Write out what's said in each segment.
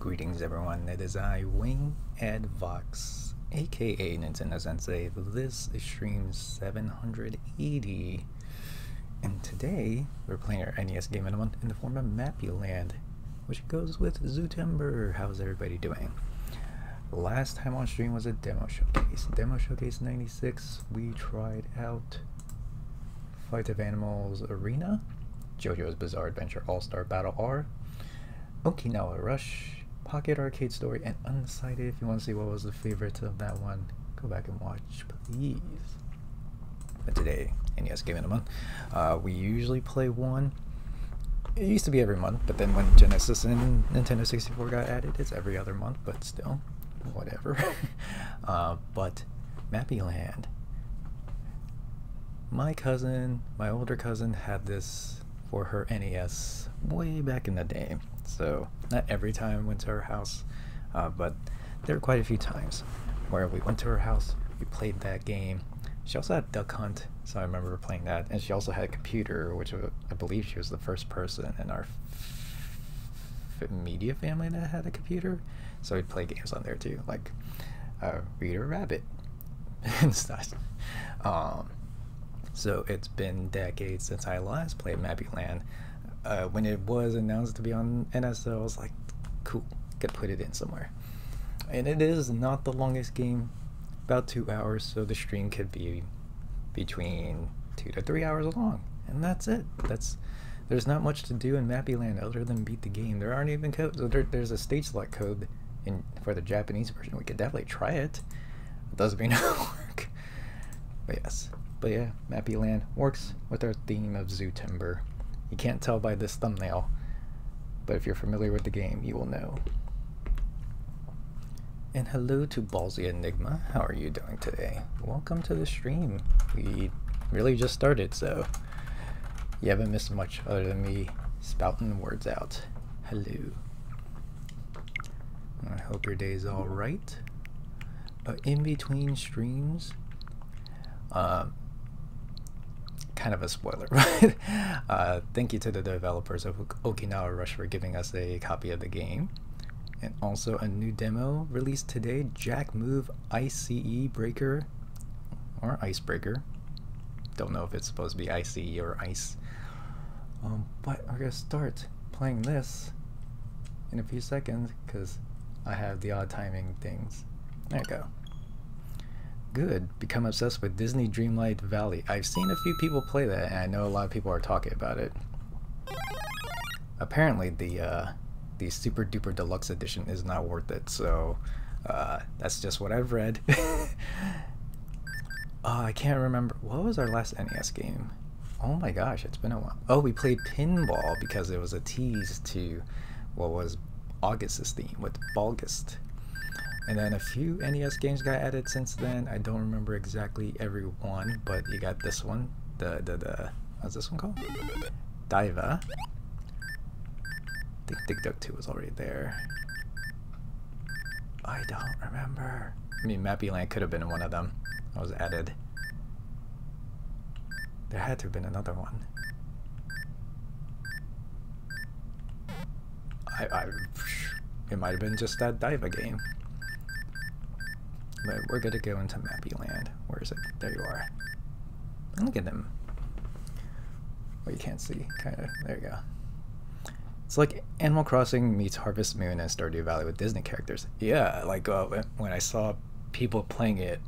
Greetings everyone, it is I, WingedVoX, aka Nintendo Sensei. This is stream 780, and today we're playing our NES game of the month in the form of Mappyland, which goes with Zootember. How's everybody doing? Last time on stream was a demo showcase. Demo showcase 96, we tried out Flight of Animals Arena, JoJo's Bizarre Adventure All-Star Battle R, Okinawa Rush, Pocket Arcade Story, and Unsighted. If you want to see what was the favorite of that one, go back and watch, please. But today, NES Game of the Month. We usually play one. It used to be every month, but then when Genesis and Nintendo 64 got added, it's every other month, but still, whatever. But Mappyland. My older cousin had this for her NES way back in the day, so not every time I went to her house, but there were quite a few times where we went to her house, we played that game. She also had Duck Hunt, so I remember playing that, and she also had a computer, which I believe she was the first person in our media family that had a computer, so we'd play games on there too, like Reader Rabbit and stuff. So it's been decades since I last played Mappyland. When it was announced to be on NSO, I was like, cool, could put it in somewhere. And it is not the longest game, about 2 hours, so the stream could be between 2 to 3 hours long. And that's it. There's not much to do in Mappyland other than beat the game. There aren't even codes. There's a stage select code for the Japanese version. We could definitely try it. It doesn't mean it'll work. But yes. But yeah, Mappyland works with our theme of Zootember. You can't tell by this thumbnail, but if you're familiar with the game, you will know. And hello to Ballsy Enigma. How are you doing today? Welcome to the stream. We really just started, so you haven't missed much other than me spouting words out. Hello. I hope your day's all right. In between streams, kind of a spoiler, but thank you to the developers of Okinawa Rush for giving us a copy of the game, and also a new demo released today, Jack Move ICE Breaker or Icebreaker. Don't know if it's supposed to be ICE or ICE, but we're gonna start playing this in a few seconds because I have the odd timing things. There we go. Good. Become obsessed with Disney Dreamlight Valley. I've seen a few people play that, and I know a lot of people are talking about it. Apparently, the Super Duper Deluxe Edition is not worth it, so that's just what I've read. I can't remember. What was our last NES game? Oh my gosh, it's been a while. Oh, we played Pinball because it was a tease to what was August's theme with Balgust. And then a few NES games got added since then. I don't remember exactly every one, but you got this one. What's this one called? Diva. I think Dig Dug 2 was already there. I don't remember. I mean, Mappyland could have been one of them. That was added. There had to have been another one. It might have been just that Diva game. But we're gonna go into Mappyland. Where is it? There you are. And look at them. Well, you can't see, kinda. There you go. It's like Animal Crossing meets Harvest Moon and Stardew Valley with Disney characters. Yeah, like when I saw people playing it,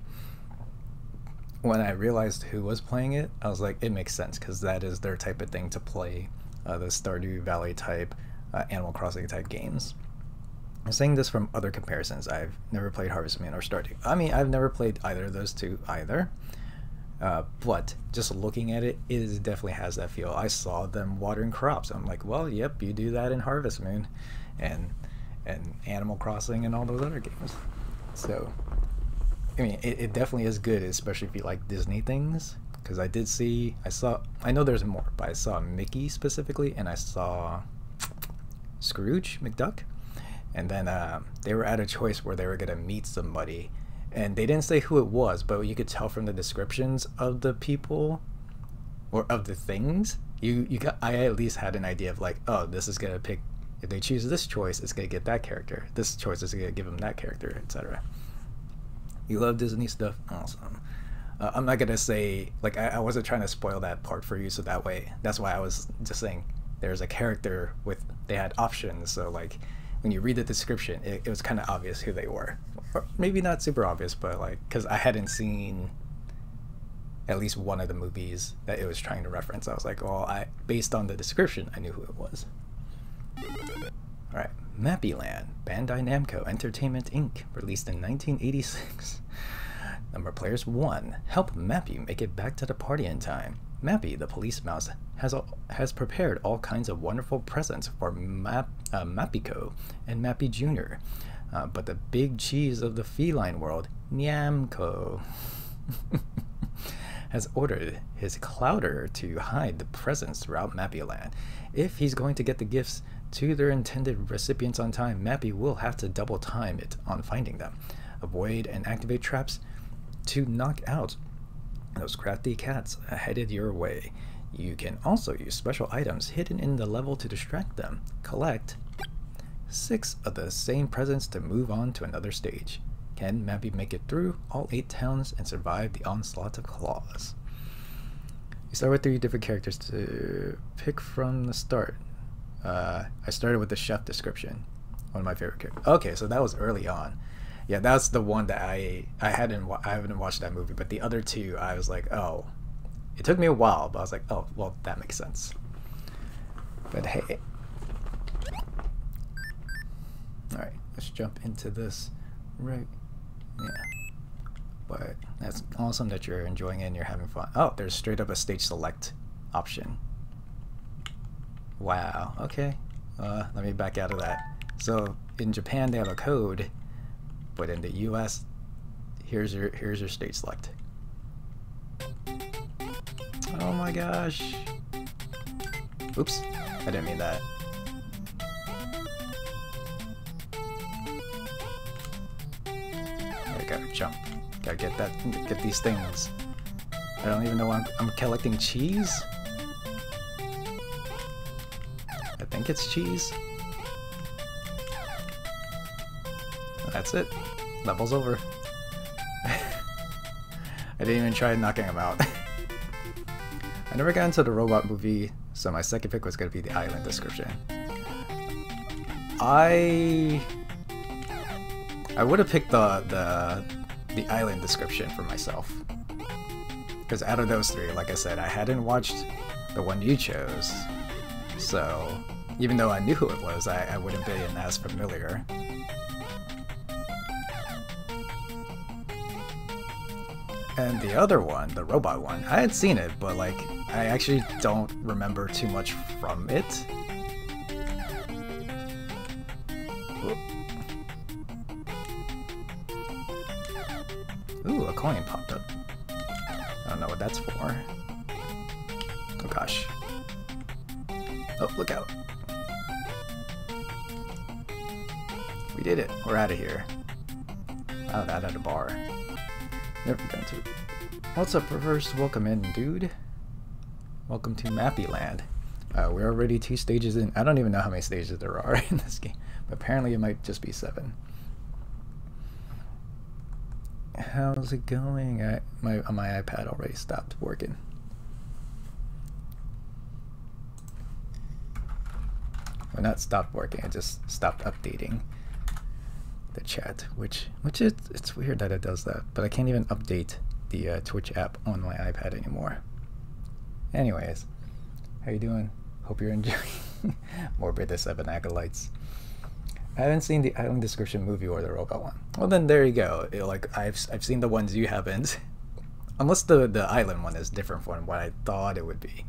when I realized who was playing it, I was like, it makes sense, because that is their type of thing to play, the Stardew Valley type, Animal Crossing type games. I'm saying this from other comparisons. I've never played Harvest Moon or Stardew. I mean, I've never played either of those two either. But just looking at it, it definitely has that feel. I saw them watering crops. I'm like, well, yep, you do that in Harvest Moon and Animal Crossing and all those other games. So, I mean, it definitely is good, especially if you like Disney things. Because I know there's more, but I saw Mickey specifically, and I saw Scrooge McDuck. And then they were at a choice where they were gonna meet somebody, and they didn't say who it was, but you could tell from the descriptions of the people or of the things. I at least had an idea of like, oh, this is gonna pick If they choose this choice, it's going to get that character. This choice is going to give them that character, etc. You love Disney stuff? Awesome. I'm not going to say, like, I wasn't trying to spoil that part for you, so that way, that's why I was just saying there's a character with, they had options, so like, when you read the description, it was kind of obvious who they were. Or maybe not super obvious, but like, because I hadn't seen at least one of the movies that it was trying to reference. I was like, well, based on the description, I knew who it was. Alright, Mappyland, Bandai Namco Entertainment Inc., released in 1986. Number of players 1. Help Mappy make it back to the party in time. Mappy, the police mouse, has prepared all kinds of wonderful presents for Mappyko and Mappy Jr., but the big cheese of the feline world, Nyamco, has ordered his clouder to hide the presents throughout Mappyland. If he's going to get the gifts to their intended recipients on time, Mappy will have to double time it on finding them. Avoid and activate traps to knock out those crafty cats headed your way. You can also use special items hidden in the level to distract them. Collect 6 of the same presents to move on to another stage. Can Mappy make it through all 8 towns and survive the onslaught of claws? You start with 3 different characters to pick from the start. I started with the chef description, one of my favorite characters. Okay, so that was early on. Yeah, that's the one that I haven't watched that movie, but the other 2 I was like, oh, it took me a while, but I was like, oh, well, that makes sense. But hey, all right, let's jump into this, right? Yeah, but that's awesome that you're enjoying it and you're having fun. Oh, there's straight up a stage select option. Wow, okay, let me back out of that. So in Japan they have a code, but in the US, here's your stage select. Oh my gosh. Oops, I didn't mean that. I gotta jump, gotta get these things. I don't even know why I'm collecting cheese? I think it's cheese. That's it. Level's over. I didn't even try knocking him out. I never got into the robot movie, so my second pick was going to be the island description. I would have picked the island description for myself. Because out of those 3, like I said, I hadn't watched the one you chose. So, even though I knew who it was, I wouldn't be as familiar. And the other one, the robot one, I had seen it, but like, I actually don't remember too much from it. Ooh, a coin popped up. I don't know what that's for. Oh gosh. Oh, look out. We did it. We're out of here. Oh, that at a bar. Never been to. What's up, Reverse? Welcome in, dude. Welcome to Mappyland. We're already 2 stages in. I don't even know how many stages there are in this game, but apparently it might just be 7. How's it going? My iPad already stopped working. Well, not stopped working. It just stopped updating the chat, which is, it's weird that it does that, but I can't even update the Twitch app on my iPad anymore. Anyways, how you doing? Hope you're enjoying Morbid the 7 Acolytes. I haven't seen the Island Description movie or the robot one. Well, then there you go. Like I've seen the ones you haven't, unless the Island one is different from what I thought it would be.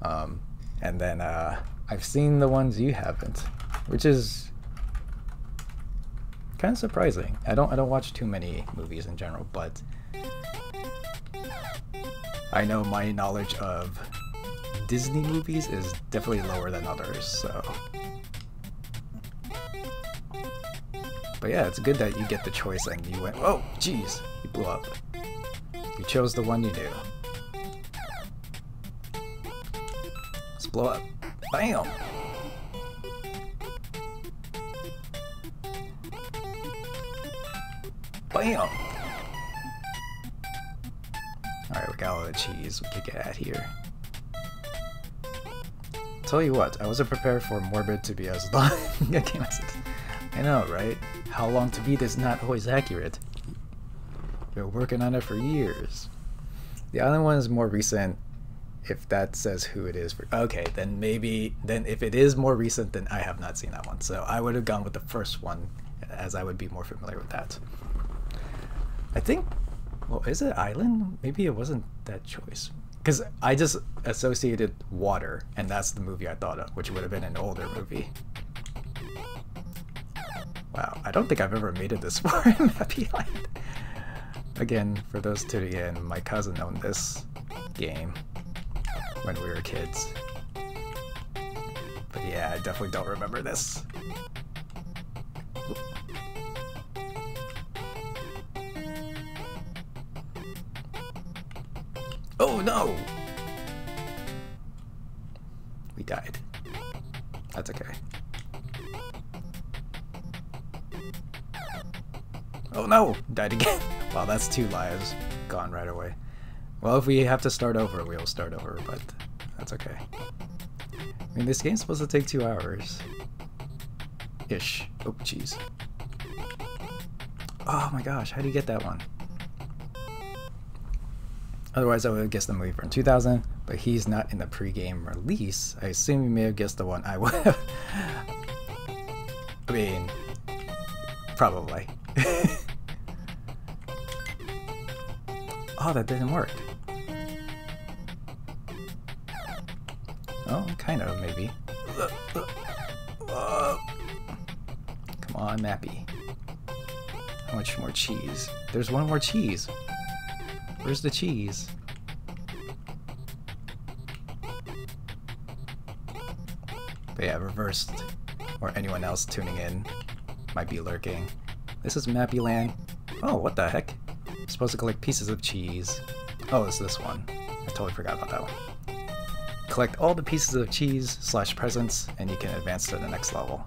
And then I've seen the ones you haven't, which is kind of surprising. I don't watch too many movies in general, but I know my knowledge of Disney movies is definitely lower than others, so. But yeah, it's good that you get the choice and you went, oh, jeez, you blew up. You chose the one you knew. Let's blow up. Bam! Bam! Alright, we got all the cheese we could get at here. Tell you what, I wasn't prepared for Morbid to be as long a game as it is. I know, right? How long to beat is not always accurate. Been working on it for years. The island one is more recent, if that says who it is for. Okay, then maybe, then if it is more recent, then I have not seen that one. So I would have gone with the first one, as I would be more familiar with that. I think, well, is it island? Maybe it wasn't that choice. Because I just associated water, and that's the movie I thought of, which would have been an older movie. Wow, I don't think I've ever made it this far in Mappy Island. Again, for those to the end, my cousin owned this game when we were kids. But yeah, I definitely don't remember this. Ooh. Oh no! We died. That's okay. Oh no! Died again! Wow, that's two lives gone right away. Well, if we have to start over, we'll start over, but that's okay. I mean, this game's supposed to take 2 hours. Ish. Oh, jeez. Oh my gosh, how do you get that one? Otherwise, I would have guessed the movie from 2000, but he's not in the pre-game release. I assume you may have guessed the one I would have. I mean, probably. Oh, that didn't work. Oh, kind of, maybe. Come on, Mappy. How much more cheese? There's one more cheese. Where's the cheese? But yeah, reversed. Or anyone else tuning in might be lurking. This is Mappy Land. Oh, what the heck? I'm supposed to collect pieces of cheese. Oh, it's this one. I totally forgot about that one. Collect all the pieces of cheese / presents, and you can advance to the next level.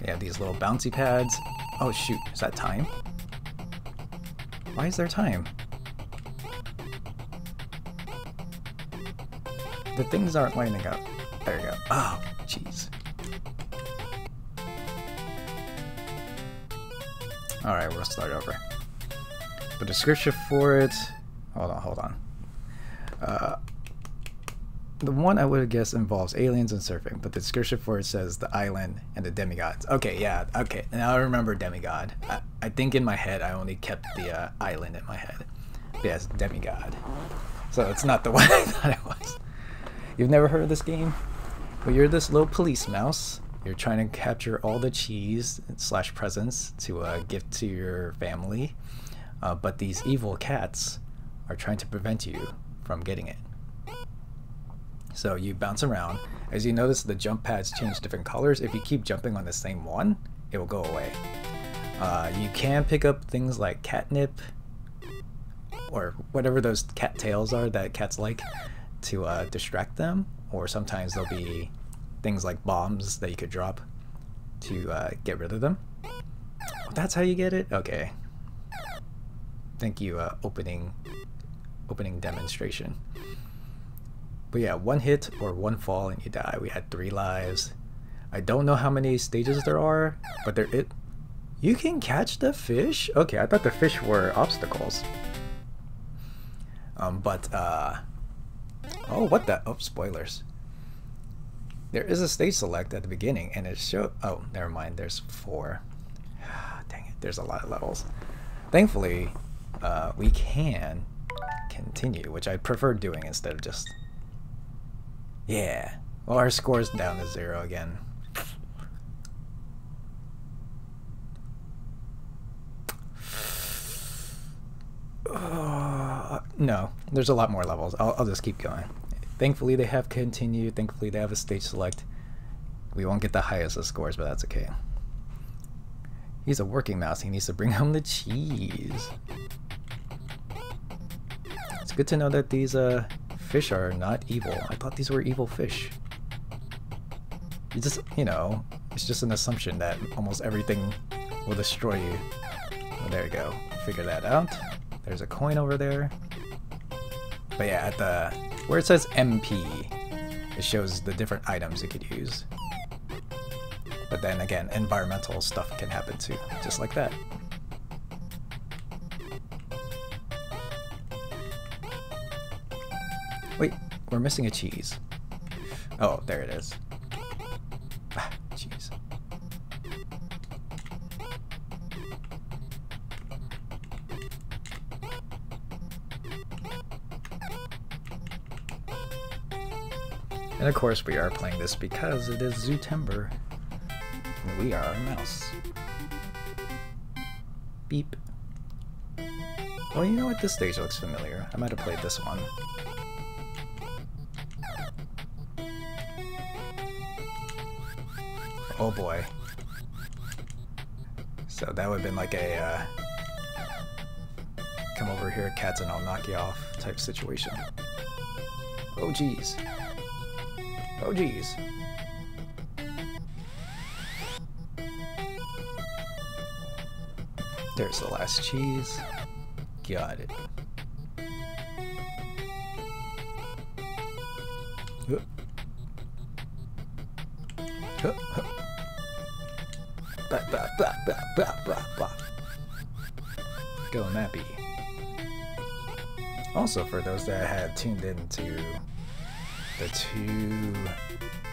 They have these little bouncy pads. Oh shoot, is that time? Why is there time? The things aren't lining up. There you go. Oh, jeez. Alright, we'll start over. The description for it... Hold on. The one I would have guessed involves aliens and surfing, but the description for it says the island and the demigods. Okay, yeah, okay. Now I remember demigod. I think in my head I only kept the island in my head. But yes, demigod. So it's not the one I thought it was. You've never heard of this game? Well, you're this little police mouse. You're trying to capture all the cheese / presents to give to your family. But these evil cats are trying to prevent you from getting it. So you bounce around. As you notice, the jump pads change different colors. If you keep jumping on the same one, it will go away. You can pick up things like catnip, or whatever those cat tails are that cats like, to distract them. Or sometimes there'll be things like bombs that you could drop to get rid of them. That's how you get it? Okay. Thank you, opening demonstration. But yeah, one hit or one fall and you die. We had 3 lives. I don't know how many stages there are, but there it. You can catch the fish? Okay, I thought the fish were obstacles. Oh, what the? Oh, spoilers. There is a stage select at the beginning and it showed. Oh, never mind. There's 4. Dang it. There's a lot of levels. Thankfully, we can continue, which I prefer doing instead of just. Yeah. Well, our score's down to 0 again. No, there's a lot more levels. I'll just keep going. Thankfully, they have continued. Thankfully, they have a stage select. We won't get the highest of scores, but that's okay. He's a working mouse. He needs to bring home the cheese. It's good to know that these, fish are not evil. I thought these were evil fish. You know, It's just an assumption that almost everything will destroy you. Well, there we go. Figure that out. There's a coin over there. But yeah, at the where it says MP, it shows the different items you could use. But then again, environmental stuff can happen too, just like that. Wait, we're missing a cheese. Oh, there it is. Ah, cheese. And of course we are playing this because it is Zootember. We are a mouse. Beep. Well, you know what? This stage looks familiar. I might have played this one. Oh boy. So that would have been like a come over here, cats, and I'll knock you off type situation. Oh geez. Oh geez. There's the last cheese. Got it. Hup. Hup, hup. Bah, bah, bah, bah, bah, bah, bah. Go Mappy. Also, for those that had tuned into the two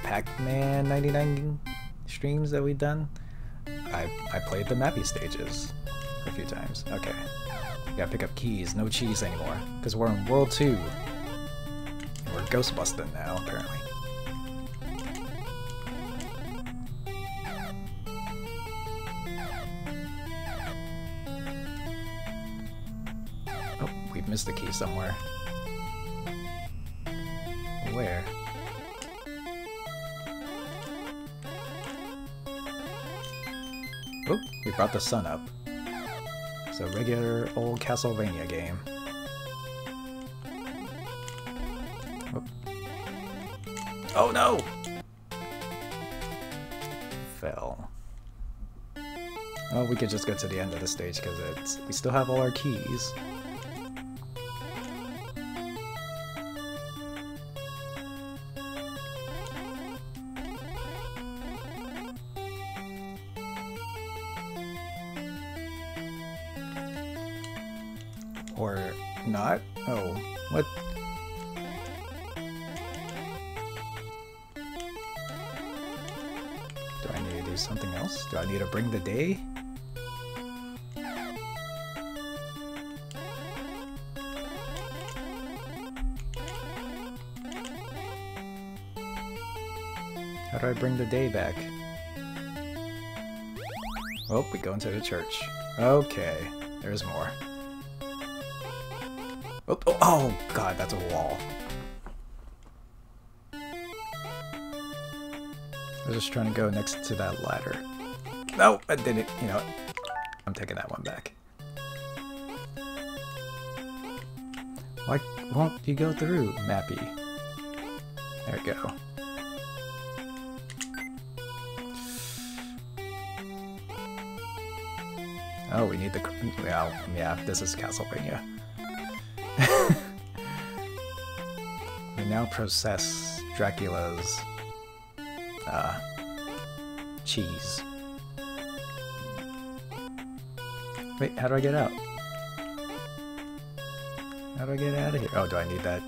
Pac-Man 99 streams that we've done, I played the Mappy stages a few times. Okay. Gotta pick up keys. No cheese anymore. Because we're in World 2. And we're Ghostbusting now, apparently. Oh, we've missed the key somewhere. Where? Oop, we brought the sun up. It's a regular old Castlevania game. Oh no! Fell. Oh, we could just go to the end of the stage because it's we still have all our keys. Or not? Oh, what? Do I need to do something else? Do I need to bring the day? How do I bring the day back? Oh, we go into the church. Okay, there's more. Oh, oh, oh god, that's a wall. I was just trying to go next to that ladder. No, I didn't. You know what? I'm taking that one back. Why won't you go through, Mappy? There we go. Oh, we need the... Well, yeah, this is Castlevania. We now process Dracula's cheese. Wait, how do I get out? How do I get out of here? Oh, do I need that?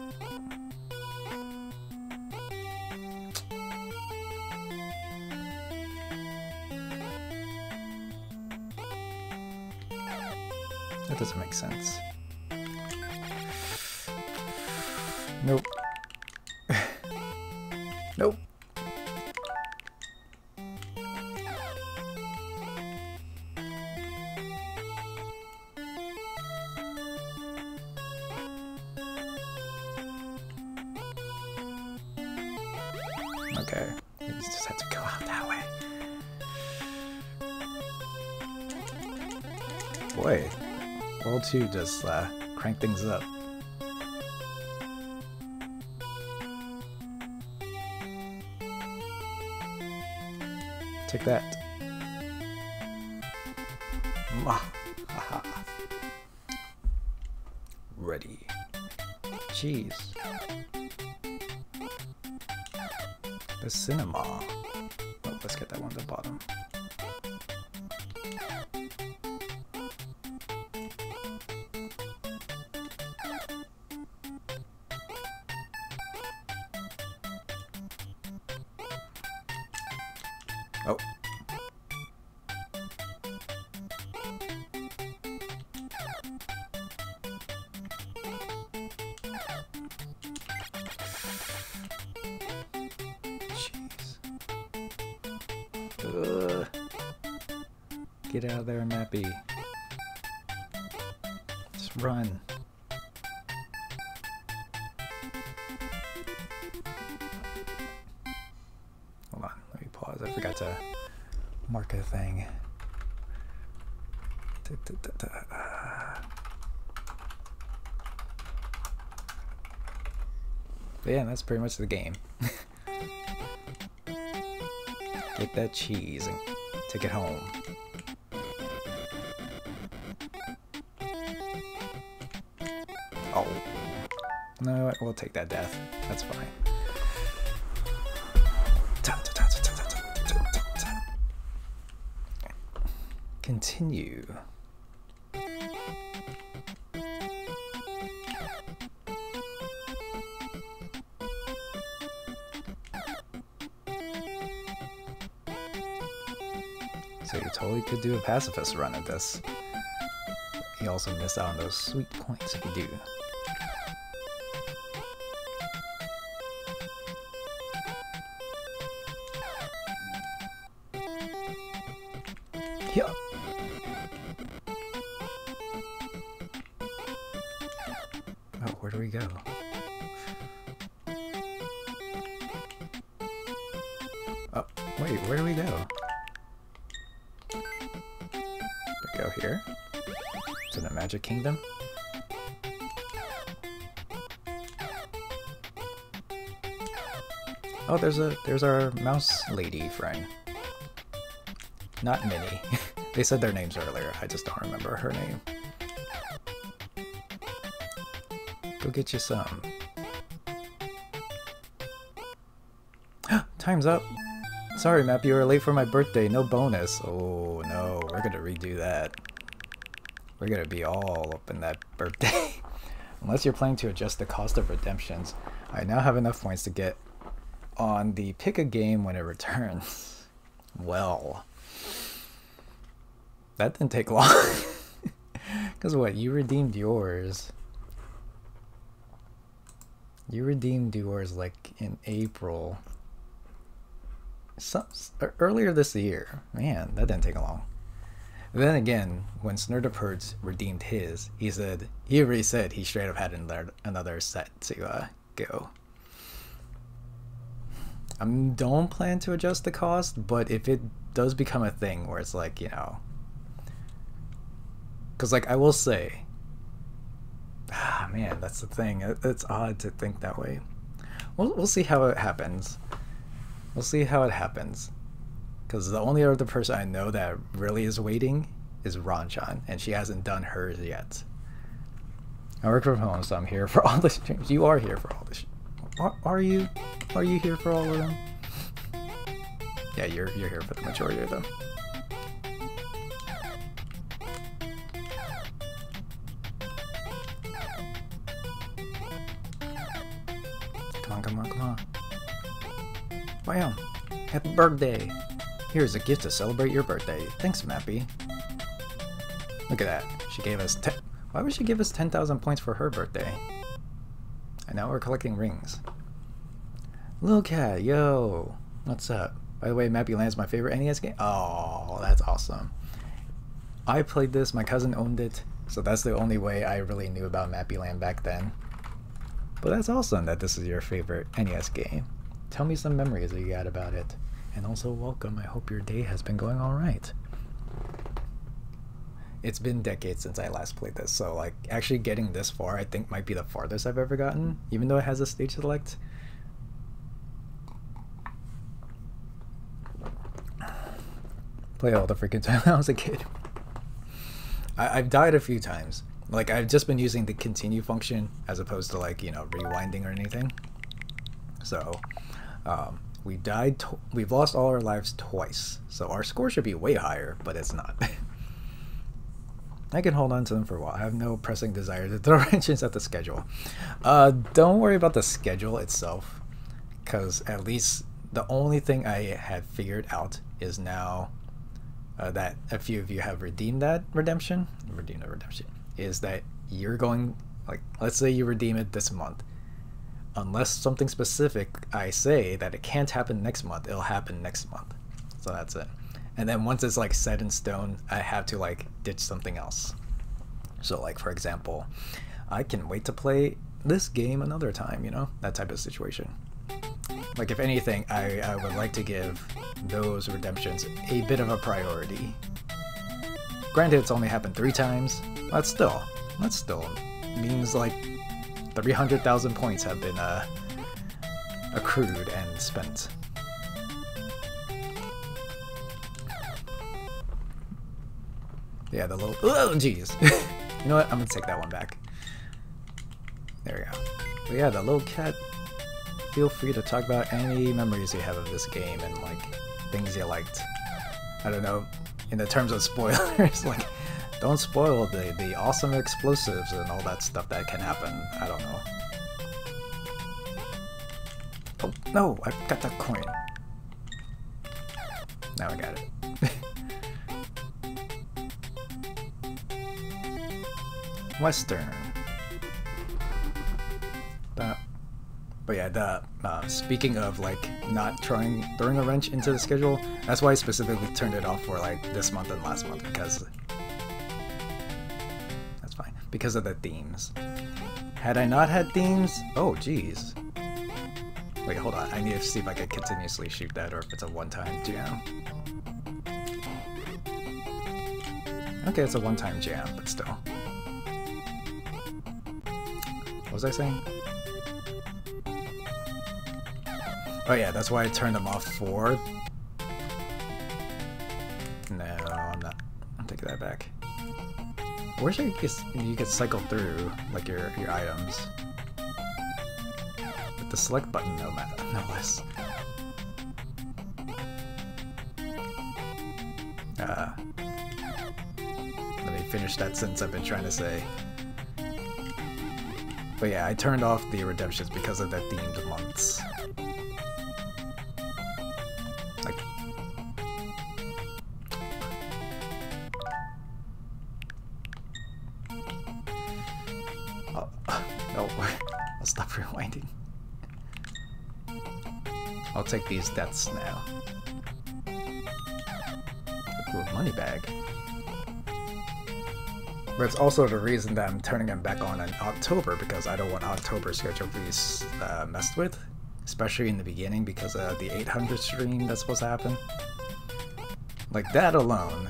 That doesn't make sense. Nope. Nope. Okay. We just have to go out that way. Boy, World 2 just cranked things up. Take that. Ready. Jeez. The cinema. Oh, let's get that one at the bottom. Oh. Jeez. Ugh. Get out of there, Mappy. Just run. I forgot to mark a thing. But yeah, that's pretty much the game. Get that cheese and take it home. Oh. No, we'll take that death. That's fine. Continue. So you totally could do a pacifist run at this. You also miss out on those sweet points if you do. Yup. Oh, where do we go? Oh, wait, where do we go? Do we go here? To the Magic Kingdom? Oh, there's our mouse lady friend. Not Minnie. They said their names earlier, I just don't remember her name. Go get you some. Time's up! Sorry, Mappy, you were late for my birthday, no bonus. Oh no, we're gonna redo that. We're gonna be all up in that birthday. Unless you're planning to adjust the cost of redemptions. I now have enough points to get on the pick a game when it returns. Well. That didn't take long. Because what? You redeemed yours. You redeemed yours like in April. Earlier this year. Man, that didn't take long. Then again, when Snurdaperds redeemed his, he already said he straight up had another set to go. I don't plan to adjust the cost, but if it does become a thing where it's like, you know, because, like, I will say, man, that's the thing. It's odd to think that way. We'll see how it happens. We'll see how it happens. Because the only other person I know that really is waiting is Ronchan, and she hasn't done hers yet. I work from home, so I'm here for all the streams. You are here for all the streams. Are you? Are you here for all of them? Yeah, you're here for the majority of them. Come on. Bam! Happy birthday! Here's a gift to celebrate your birthday. Thanks, Mappy. Look at that. She gave us 10. Why would she give us 10,000 points for her birthday? And now we're collecting rings. Little cat, yo! What's up? By the way, Mappy Land's my favorite NES game. Oh, that's awesome. I played this, my cousin owned it, so that's the only way I really knew about Mappy Land back then. But that's awesome that this is your favorite NES game. Tell me some memories that you got about it. And also welcome, I hope your day has been going alright. It's been decades since I last played this, so like actually getting this far I think might be the farthest I've ever gotten, even though it has a stage select. play all the freaking time when I was a kid. I've died a few times. Like, I've just been using the continue function as opposed to, like, you know, rewinding or anything. So, we've lost all our lives twice. So our score should be way higher, but it's not. I can hold on to them for a while. I have no pressing desire to throw wrenches at the schedule. Don't worry about the schedule itself, because at least the only thing I have figured out is now that a few of you have redeemed that redemption. Is that you're going, like, let's say you redeem it this month. Unless something specific I say that it can't happen next month, it'll happen next month. So that's it. And then once it's like set in stone, I have to like ditch something else. So like, for example, I can wait to play this game another time, you know, that type of situation. Like, if anything, I would like to give those redemptions a bit of a priority. Granted, it's only happened 3 times, but still, that still means like 300,000 points have been accrued and spent. Yeah, the little... Oh, jeez! You know what? I'm gonna take that one back. There we go. But yeah, the little cat... Feel free to talk about any memories you have of this game and, like, things you liked. I don't know, in the terms of spoilers, like... Don't spoil the awesome explosives and all that stuff that can happen. I don't know. Oh, no! I got the coin! Now I got it. Western. But yeah, the, speaking of, like, not throwing a wrench into the schedule, that's why I specifically turned it off for, like, this month and last month, because... because of the themes. Had I not had themes... Oh, jeez. Wait, hold on. I need to see if I can continuously shoot that or if it's a one-time jam. Okay, it's a one-time jam, but still. What was I saying? Oh yeah, that's why I turned them off for... No, I'm not. I'll take that back. I wish you could cycle through, like, your items. With the select button, no less. Let me finish that sentence I've been trying to say. But yeah, I turned off the redemptions because of the themed months. Take these deaths now. Ooh, money bag. But it's also the reason that I'm turning them back on in October, because I don't want October's schedule to be messed with, especially in the beginning because of the 800 stream that's supposed to happen. Like that alone,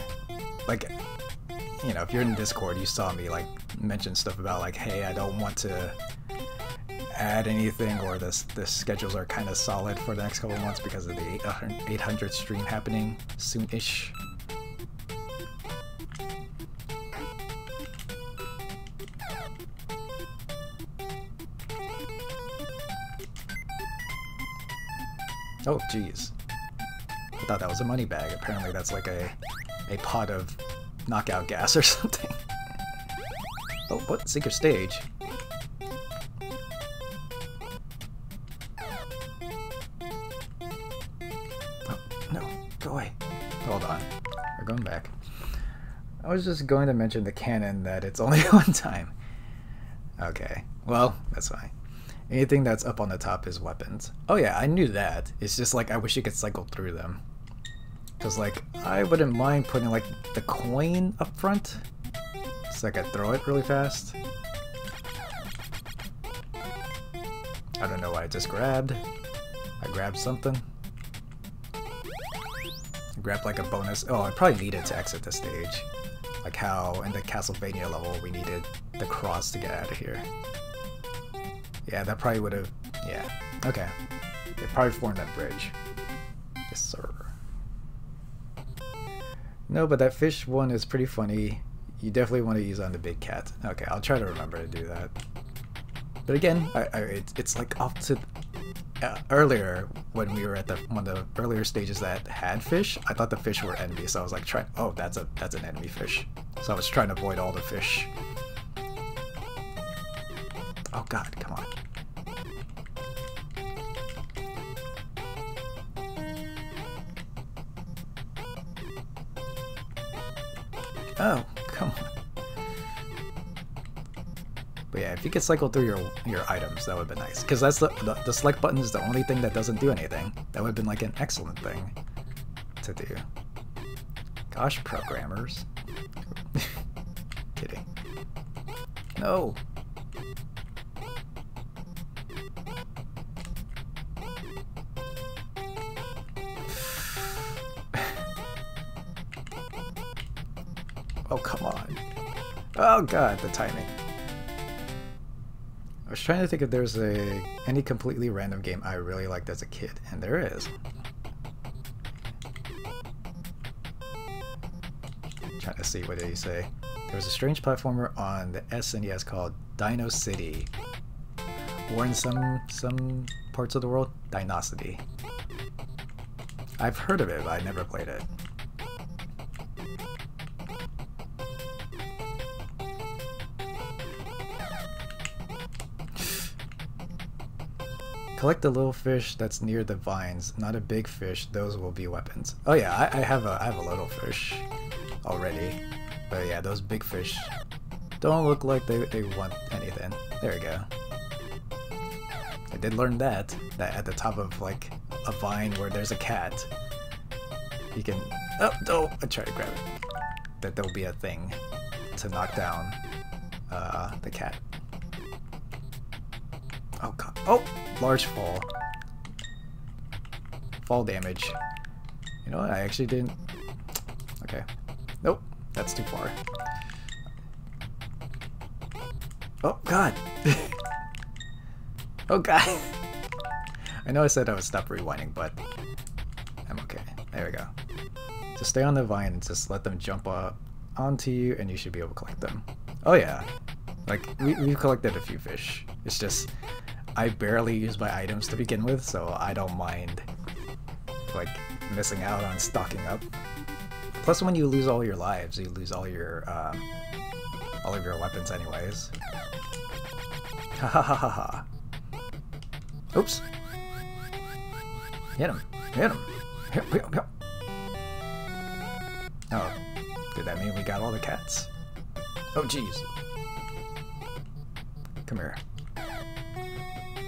like, you know, if you're in Discord, you saw me like mention stuff about like, hey, I don't want to add anything, or the schedules are kind of solid for the next couple of months because of the 800 stream happening soon-ish. Oh, jeez. I thought that was a money bag. Apparently that's like a pot of knockout gas or something. Oh, what? Secret stage? I was just going to mention the canon that it's only one time. Okay, well, that's fine. Anything that's up on the top is weapons. Oh yeah, I knew that. It's just like, I wish you could cycle through them. Because like, I wouldn't mind putting like the coin up front, so I could throw it really fast. I don't know what I just grabbed. I grabbed something. I grabbed like a bonus. Oh, I probably need it to exit the stage. Like how in the Castlevania level we needed the cross to get out of here. Yeah, that probably would have... yeah, okay. It probably formed that bridge. Yes, sir. No, but that fish one is pretty funny. You definitely want to use on the big cat. Okay, I'll try to remember to do that. But again, it's like off to earlier when we were at one of the earlier stages that had fish. I thought the fish were enemy, so I was like trying. Oh, that's an enemy fish. So I was trying to avoid all the fish. Oh God, come on. Oh, come on. But yeah, if you could cycle through your items, that would have been nice. Because that's the select button is the only thing that doesn't do anything. That would have been like an excellent thing to do. Gosh, programmers. Kidding. No! Oh, come on. Oh God, the timing. I was trying to think if there's any completely random game I really liked as a kid, and there is. I'm trying to see what they say. There was a strange platformer on the SNES called Dinosity. Or in some parts of the world, Dinosity. I've heard of it, but I never played it. Collect the little fish that's near the vines, not a big fish, those will be weapons. Oh yeah, I have a little fish already. But yeah, those big fish don't look like they want anything. There we go. I did learn that at the top of like a vine where there's a cat, you can... Oh, no! I tried to grab it. That there'll be a thing to knock down the cat. Oh God. Oh! Large fall. Fall damage. You know what? I actually didn't... Okay. Nope. That's too far. Oh, God! Oh, God! I know I said I would stop rewinding, but... I'm okay. There we go. Just stay on the vine and just let them jump up onto you and you should be able to collect them. Oh, yeah. Like, we've collected a few fish. It's just... I barely use my items to begin with, so I don't mind like missing out on stocking up. Plus, when you lose all your lives, you lose all of your weapons, anyways. Ha ha ha ha ha! Oops! Hit him! Hit him! Hit, hit, hit. Oh, did that mean we got all the cats? Oh, jeez! Come here.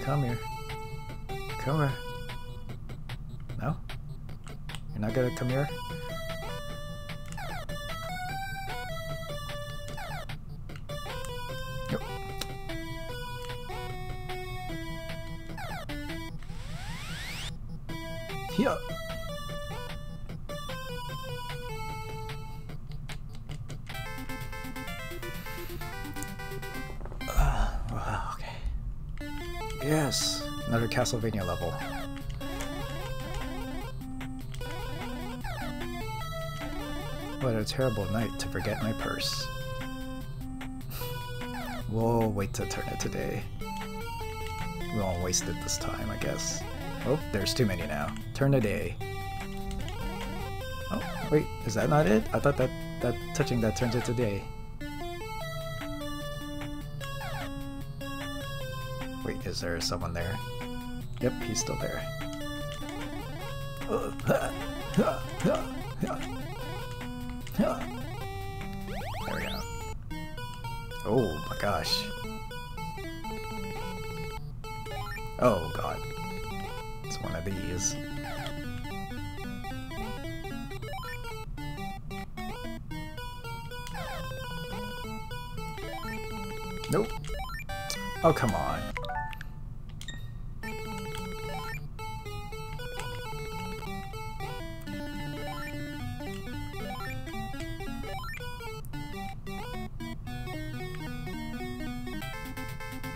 Come here. Come here. No? You're not gonna come here? Nope. Here. Yes, another Castlevania level. What a terrible night to forget my purse. We'll wait to turn it today. We won't waste it this time, I guess. Oh, there's too many now. Turn a day. Oh, wait, is that not it? I thought that touching that turns it to day. Wait, is there someone there? Yep, he's still there. There we go. Oh my gosh. Oh God. It's one of these. Nope. Oh, come on.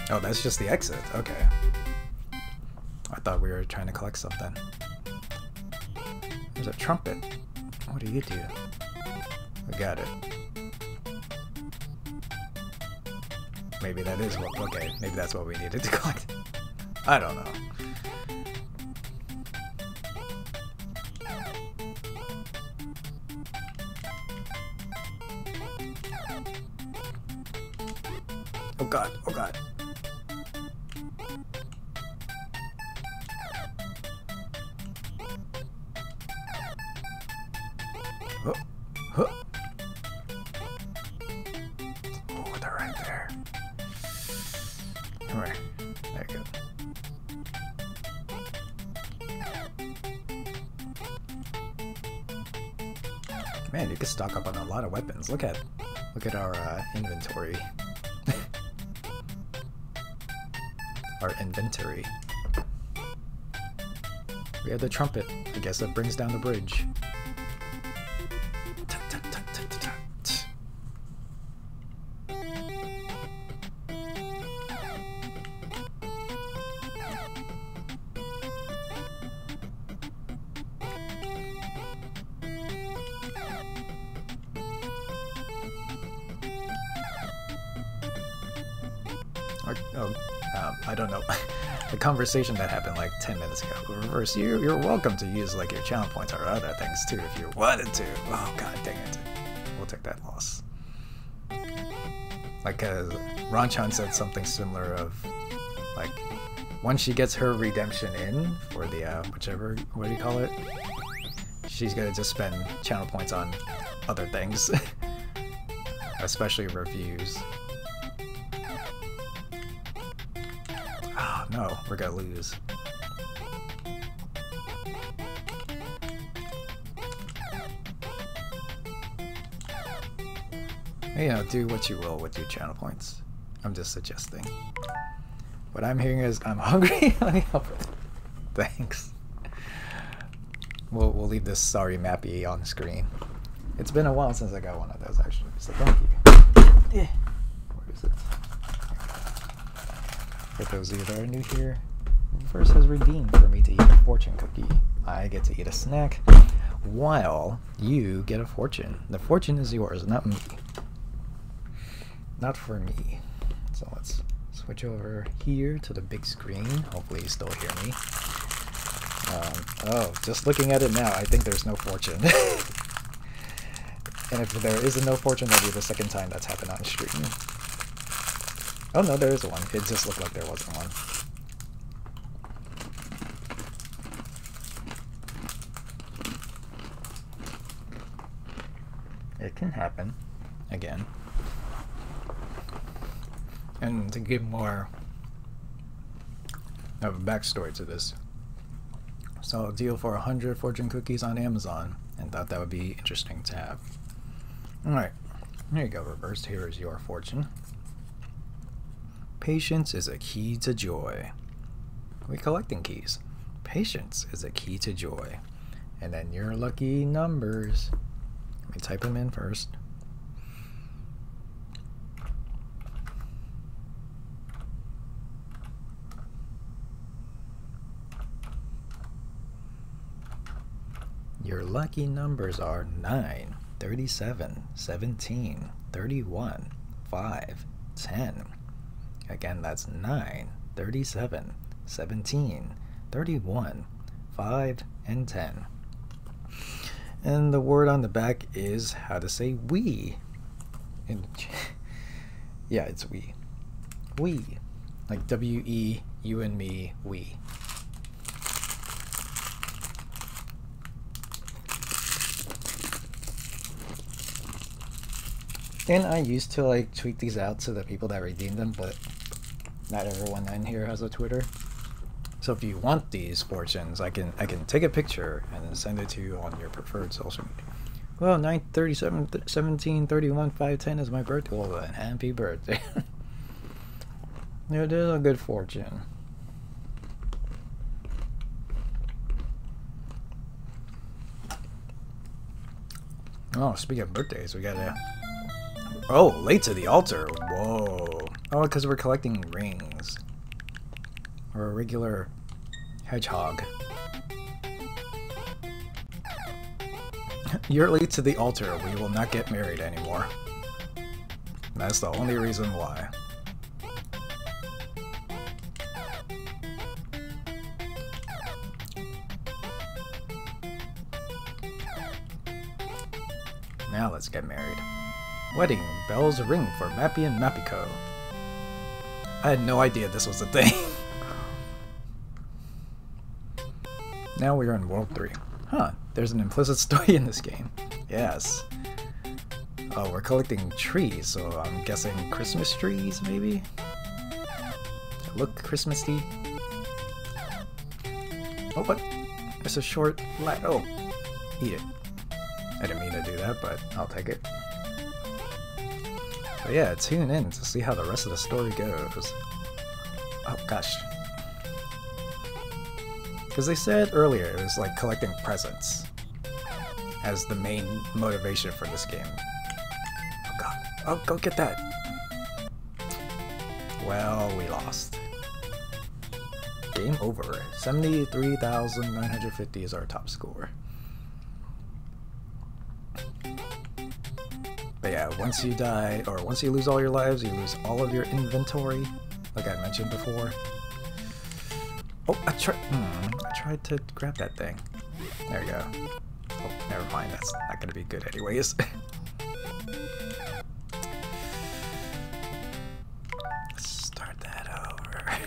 Oh, that's just the exit. Okay. I thought we were trying to collect something. There's a trumpet. What do you do? I got it. Maybe that is what, okay, maybe that's what we needed to collect. I don't know. Oh god, oh god. Huh? Huh? Oh, they're right there. Come here. There you go. Man, you can stock up on a lot of weapons. Look at our inventory. Our inventory. We have the trumpet. I guess that brings down the bridge. I don't know. The conversation that happened like 10 minutes ago. Reverse, you're welcome to use like your channel points or other things too if you wanted to. Oh god dang it. We'll take that loss. Like Ronchan said something similar of like once she gets her redemption in for the whichever, what do you call it? She's gonna just spend channel points on other things. Especially reviews. No, we're gonna lose. You know, do what you will with your channel points. I'm just suggesting. What I'm hearing is, I'm hungry. Let me help it. Thanks. We'll leave this sorry Mappy on the screen. It's been a while since I got one of those actually, so thank you. Yeah. Where is it? For those of you that are new here, first has redeemed for me to eat a fortune cookie. I get to eat a snack while you get a fortune. The fortune is yours, not me. Not for me. So let's switch over here to the big screen. Hopefully you still hear me. Oh, just looking at it now, I think there's no fortune. And if there isn't no fortune, that'll be the second time that's happened on stream. Oh no, there is one. It just looked like there wasn't one. It can happen. Again. And to give more of a backstory to this. Saw a deal for 100 fortune cookies on Amazon and thought that would be interesting to have. Alright. There you go, Reverse. Here is your fortune. Patience is a key to joy. We're collecting keys. Patience is a key to joy. And then your lucky numbers. Let me type them in first. Your lucky numbers are 9, 37, 17, 31, 5, 10. Again, that's 9, 37, 17, 31, 5, and 10. And the word on the back is how to say we. And yeah, it's we. We. Like W-E, you and me, we. And I used to like tweet these out to the people that redeemed them, but not everyone in here has a Twitter. So if you want these fortunes, I can take a picture and then send it to you on your preferred social media. Well, 9/37/17/31/5/10 is my birthday. Well, then happy birthday. It is a good fortune. Oh, speaking of birthdays, we got a... Oh, late to the altar. Whoa. Oh, because we're collecting rings. We're a regular hedgehog. You're late to the altar. We will not get married anymore. That's the only reason why. Now let's get married. Wedding bells ring for Mappy and Mappyko. I had no idea this was a thing. Now we are in World 3. Huh, there's an implicit story in this game. Yes. Oh, we're collecting trees, so I'm guessing Christmas trees, maybe? Look Christmassy. Oh, what? It's a short light. Oh, eat it. I didn't mean to do that, but I'll take it. But yeah, tune in to see how the rest of the story goes. Oh, gosh. Because they said earlier it was like collecting presents as the main motivation for this game. Oh god. Oh, go get that! Well, we lost. Game over. 73,950 is our top score. But yeah, once you die, or once you lose all your lives, you lose all of your inventory, like I mentioned before. Oh, I tried to grab that thing. There we go. Oh, never mind. That's not going to be good anyways. Let's start that over.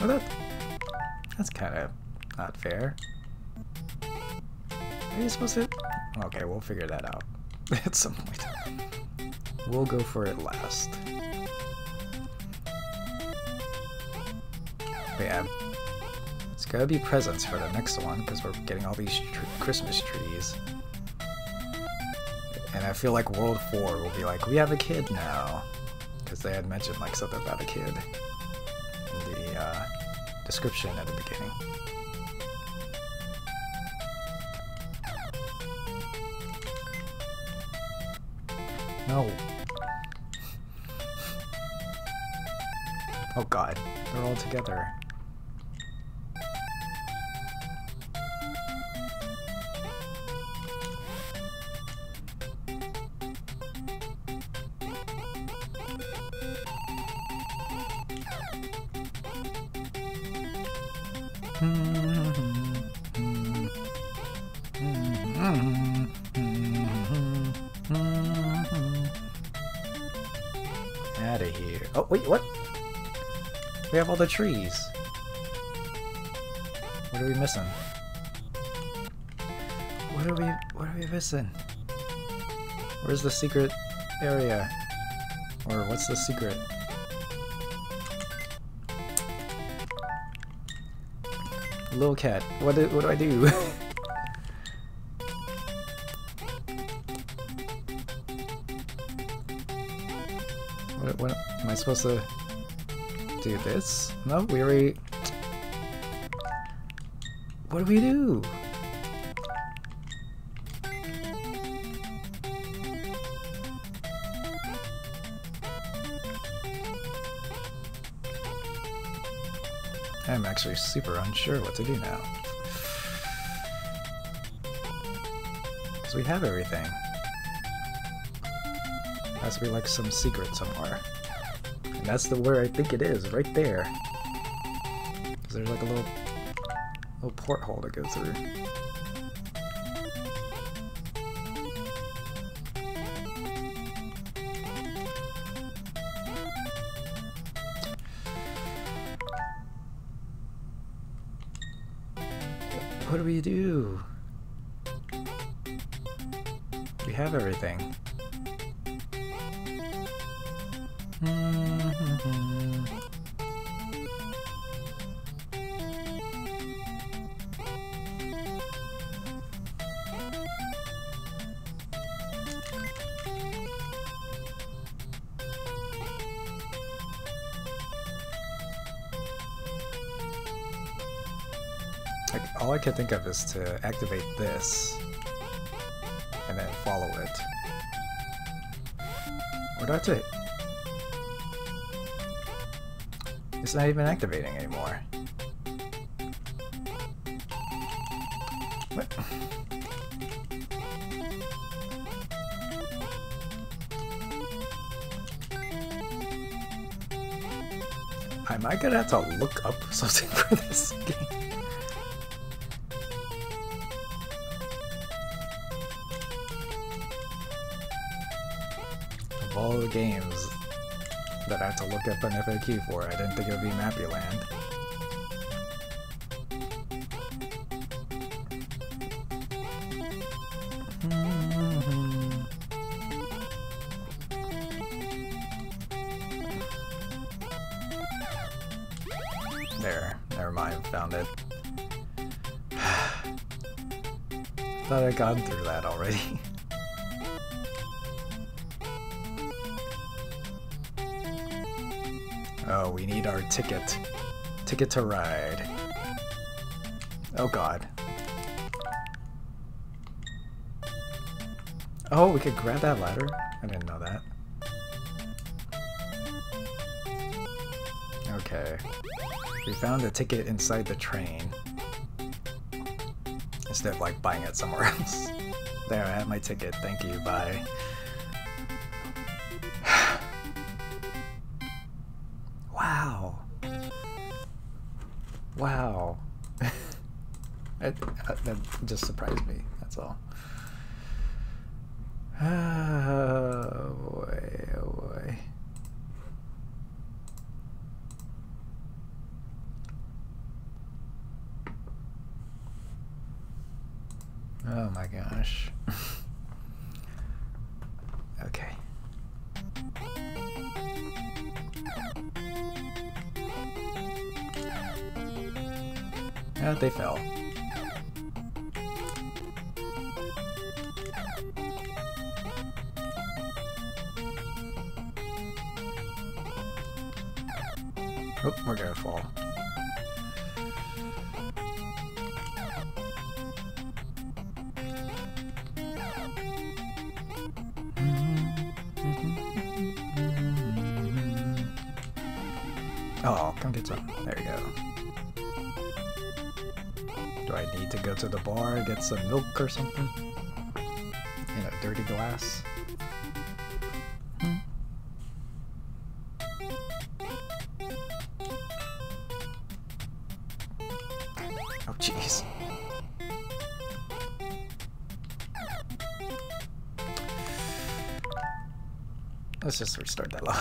Well, that's kind of not fair. Are you supposed to? Okay, we'll figure that out at some point. We'll go for it last. But yeah, it's gotta be presents for the next one because we're getting all these Christmas trees. And I feel like World 4 will be like, we have a kid now, because they had mentioned like something about a kid in the description at the beginning. No. Oh god, they're all together. Out of here. Oh, wait, what? We have all the trees. What are we missing? What are we missing? Where's the secret area? Or what's the secret? Little cat, what do I do? What am I supposed to do this? No, we already... What do we do? I'm actually super unsure what to do now. Because we have everything. Has to be like some secret somewhere. And that's the where I think it is, right there. Because there's like a little porthole to go through. What do? We have everything. Like, all I can think of is to activate this and then follow it. But that's it. It's not even activating anymore. What? Am I gonna have to look up something for this game? All the games that I have to look up an FAQ for, I didn't think it would be Mappy Land. There, never mind, found it. Thought I'd gone through that already. Oh, we need our ticket. Ticket to ride. Oh god. Oh, we could grab that ladder? I didn't know that. Okay. We found a ticket inside the train. Instead of like buying it somewhere else. There, I have my ticket. Thank you, bye. Wow, that just surprised me, that's all. Oh boy, oh boy. Oh my gosh. Okay. They fell. Oh, we're gonna fall. Oh, come get some. There you go. I need to go to the bar, get some milk or something in a dirty glass. Oh jeez. Let's just restart that log.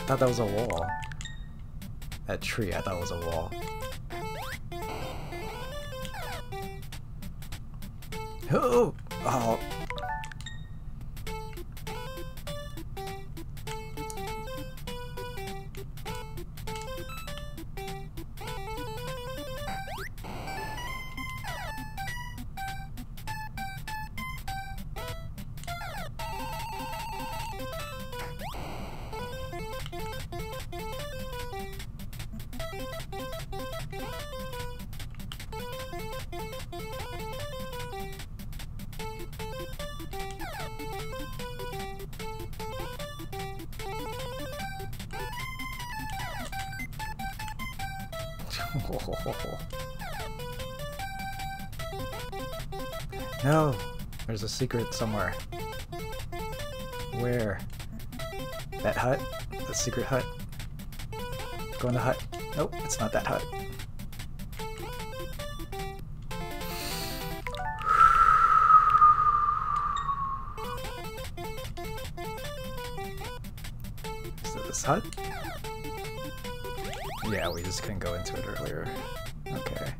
I thought that was a wall. That tree, I thought was a wall. Oh! Oh! No! There's a secret somewhere. Where? That hut? The secret hut? Go in the hut. Nope, it's not that hut. Is it this hut? Yeah, we just couldn't go into it earlier. Okay.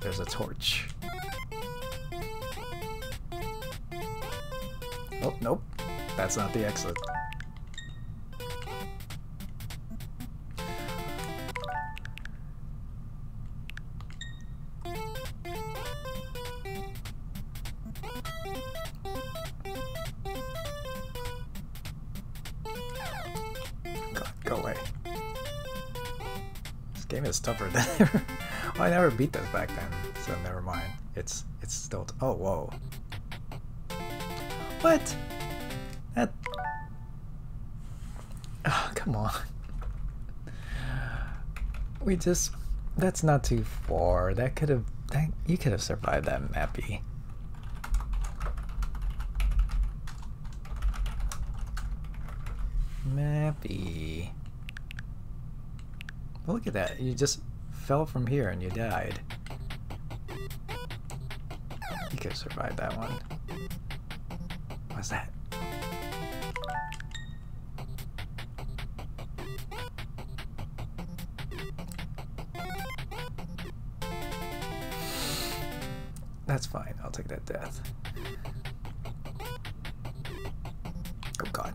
There's a torch. Oh, nope. That's not the exit. game is tougher than ever. Well, I never beat this back then, so never mind. It's still oh whoa. What? That. Oh, come on. We just. That's not too far. That could have. That you could have survived that, Mappy. Mappy. Look at that. You just fell from here and you died. You could have survived that one. What's that? That's fine. I'll take that death. Oh god.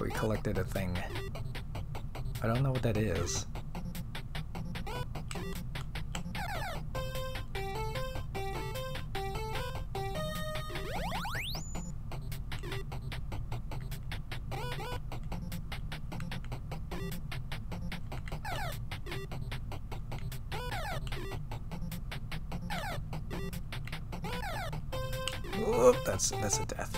We collected a thing. I don't know what that is. Whoop, that's a death.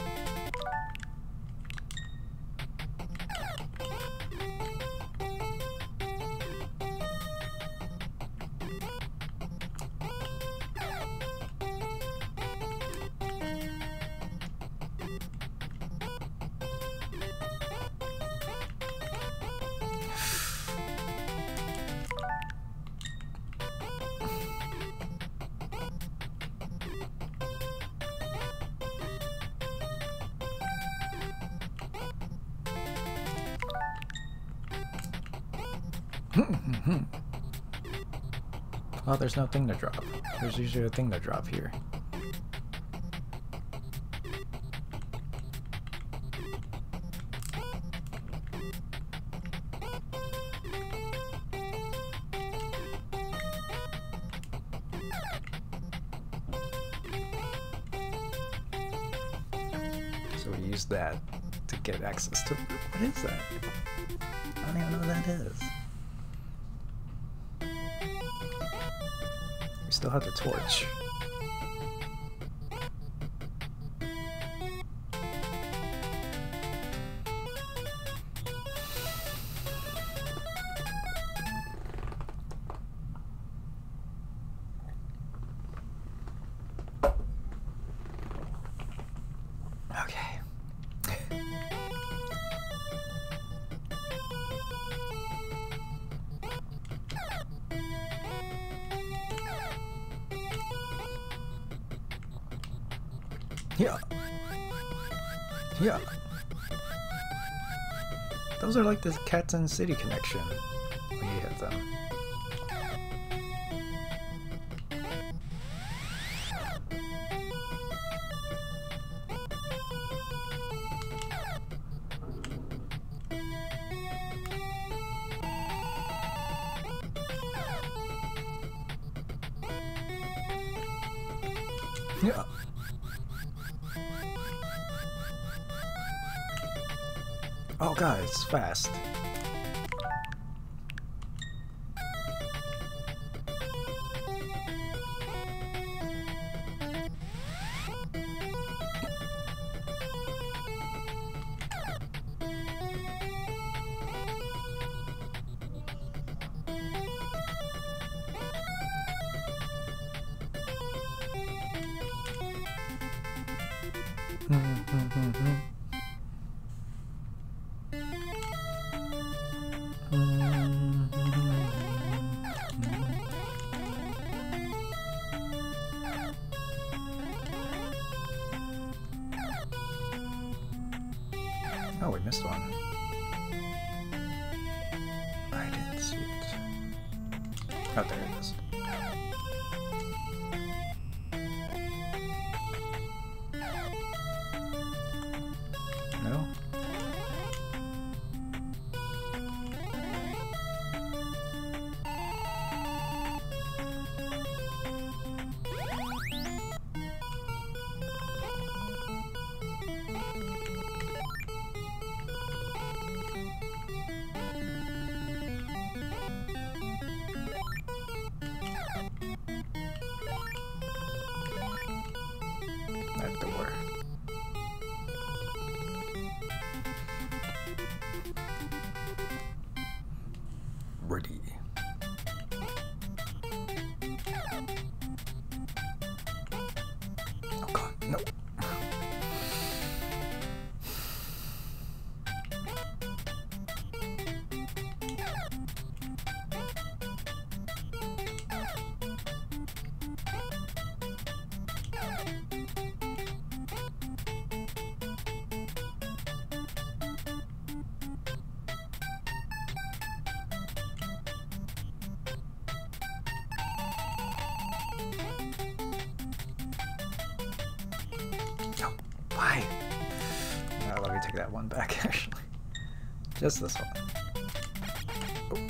Well, there's no thing to drop. There's usually a thing to drop here. So we use that to get access to... What is that? I don't even know what that is. Still have the torch. Okay. Yeah. Yeah. Those are like the cats and city connection when you hit them. Yeah. Oh god, it's fast. Oh, we missed one. I didn't see it. Oh, there it is. No? ready. Oh god, no. Just this one. Oh.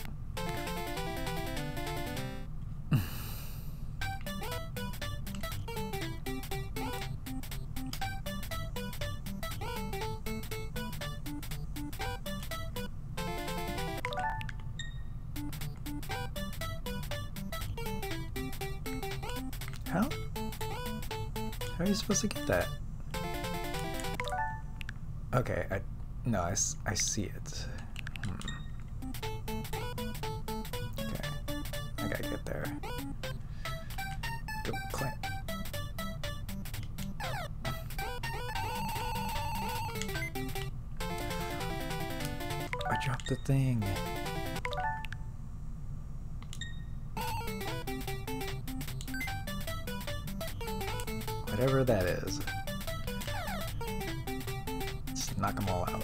How? How are you supposed to get that? Okay, no, I see it. Okay, I gotta get there. Go clamp. I dropped the thing. Whatever that is. Let's knock them all out.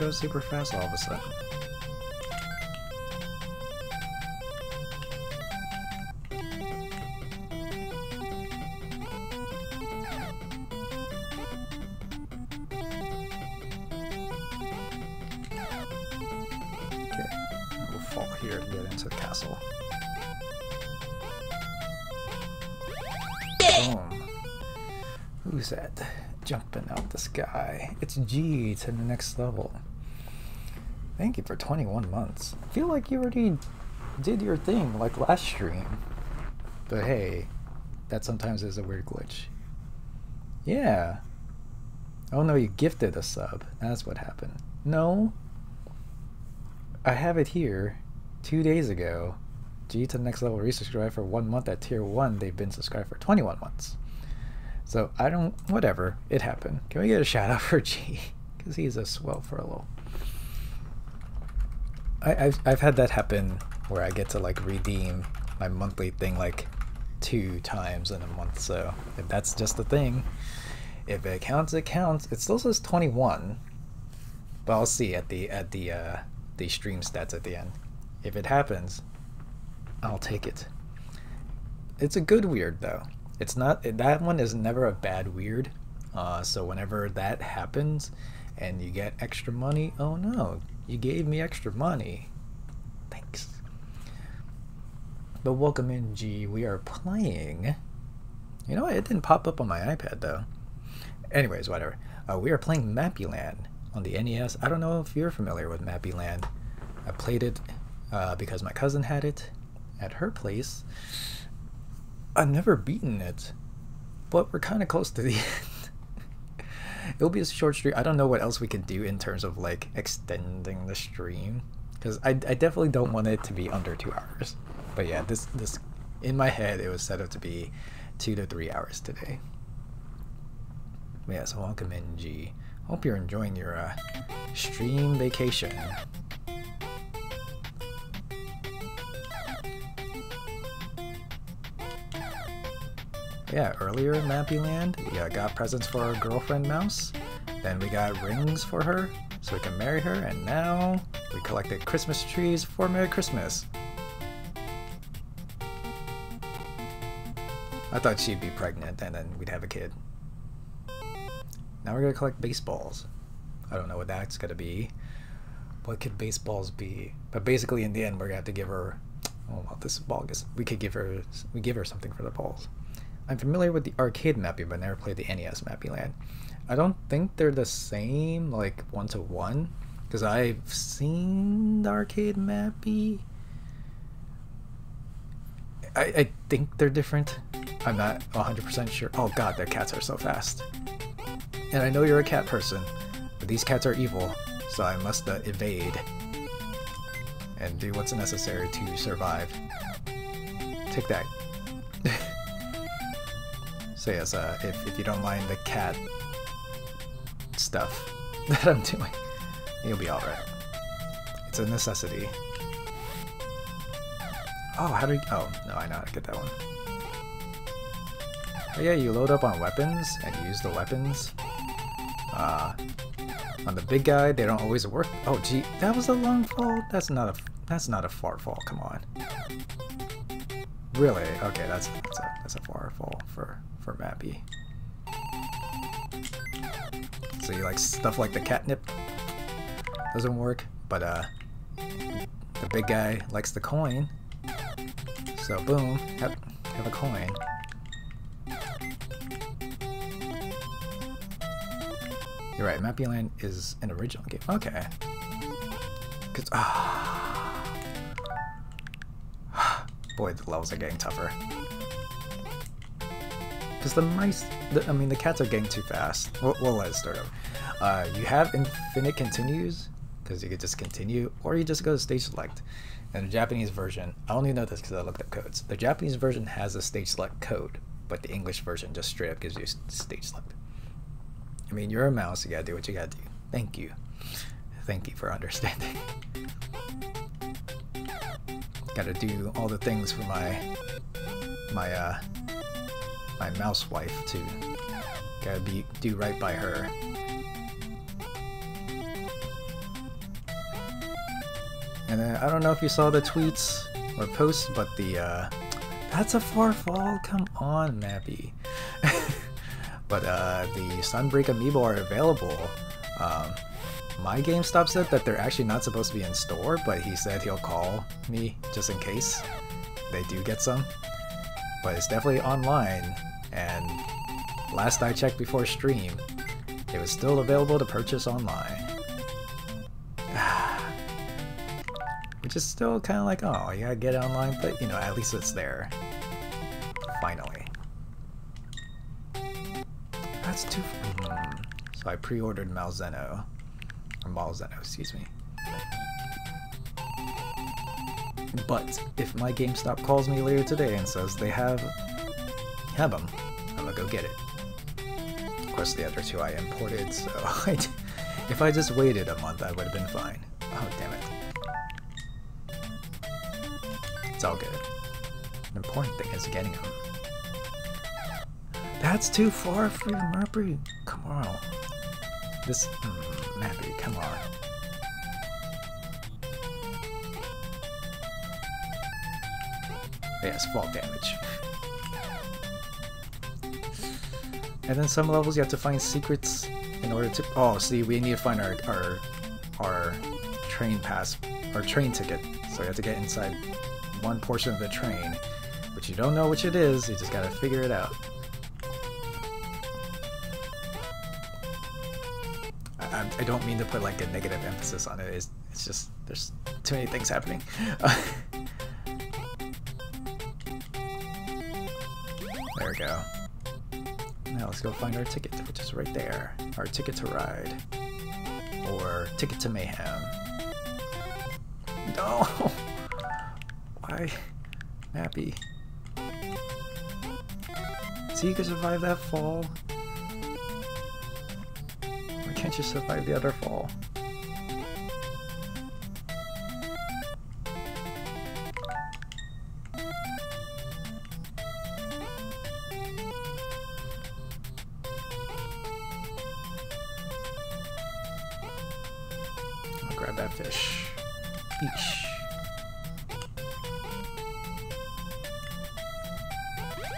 Go super fast all of a sudden. Okay, we'll fall here and get into the castle. Boom. Who's that jumping out the sky? It's G to the next level. Thank you for 21 months. I feel like you already did your thing like last stream. But hey, that sometimes is a weird glitch. Yeah. Oh no, you gifted a sub. That's what happened. No. I have it here 2 days ago. G to the next level resubscribed for 1 month at tier 1. They've been subscribed for 21 months. So I don't, whatever, it happened. Can we get a shout out for G? Because he's a swell for a little. I've had that happen where I get to like redeem my monthly thing like 2 times in a month, so if that's just the thing, if it counts, it counts. It still says 21, but I'll see at the stream stats at the end. If it happens, I'll take it. It's a good weird though. It's not, that one is never a bad weird. So whenever that happens and you get extra money, oh no. You gave me extra money. Thanks. But welcome in, G. We are playing. You know what? It didn't pop up on my iPad, though. Anyways, whatever. We are playing Mappyland on the NES. I don't know if you're familiar with Mappyland. I played it because my cousin had it at her place. I've never beaten it, but we're kind of close to the end. It'll be a short stream. I don't know what else we can do in terms of like extending the stream, because I definitely don't want it to be under 2 hours. But yeah, this in my head it was set up to be 2 to 3 hours today. But yeah, so welcome in, G. Hope you're enjoying your stream vacation. Yeah, earlier in Mappyland, we got presents for our girlfriend Mouse, then we got rings for her so we can marry her, and now we collected Christmas trees for Merry Christmas. I thought she'd be pregnant and then we'd have a kid. Now we're gonna collect baseballs. I don't know what that's gonna be. What could baseballs be? But basically in the end we're gonna have to give her, oh well, this ball gets, we give her something for the balls. I'm familiar with the arcade Mappy, but never played the NES Mappyland. I don't think they're the same, like 1-to-1, because I've seen the arcade Mappy. I think they're different. I'm not 100% sure. Oh god, their cats are so fast. And I know you're a cat person, but these cats are evil, so I must evade and do what's necessary to survive. Take that. So yes, if you don't mind the cat stuff that I'm doing, you'll be alright. It's a necessity. Oh, how do we... oh, no, I know how to get that one. But yeah, you load up on weapons and use the weapons. On the big guy, they don't always work. Oh, gee, that was a long fall. That's not a far fall. Come on. Really? Okay, that's a far fall for Mappy. So you like stuff like the catnip doesn't work, but the big guy likes the coin. So boom, have a coin. You're right, Mappyland is an original game. Okay. Cause, boy, the levels are getting tougher. Because the mice, I mean the cats are getting too fast. We'll let it start over. You have infinite continues, because you could just continue, or you just go to stage select. And the Japanese version, I only know this because I looked up codes. The Japanese version has a stage select code, but the English version just straight up gives you stage select. I mean, you're a mouse, you gotta do what you gotta do. Thank you. Thank you for understanding. Gotta do all the things for my mouse wife, too. Gotta do right by her. And then, I don't know if you saw the tweets or posts, but the, that's a far fall? Come on, Mappy. But the Sunbreak Amiibo are available. My GameStop said that they're actually not supposed to be in store, but he said he'll call me just in case they do get some. But it's definitely online, and last I checked before stream, it was still available to purchase online. Which is still kind of like, oh, you gotta get it online, but you know, at least it's there. Finally. That's too fun. So I pre-ordered Malzeno. Or Malzeno, excuse me. But if my GameStop calls me later today and says they have them, I'm gonna go get it. Of course, the other two I imported, so if I just waited a month, I would have been fine. Oh, damn it. It's all good. The important thing is getting them. That's too far for the Mappy. Come on. This Mappy, come on. Yes, fall damage. And then some levels you have to find secrets in order to. Oh, see, we need to find our train pass, our train ticket. So you have to get inside one portion of the train, which you don't know which it is. You just gotta figure it out. I don't mean to put like a negative emphasis on it, it's just there's too many things happening. There we go. Now let's go find our ticket, which is right there. Our ticket to ride. Or ticket to mayhem. No! Why? Mappy. See, you can survive that fall. Can't you survive the other fall? grab that fish. Yeesh.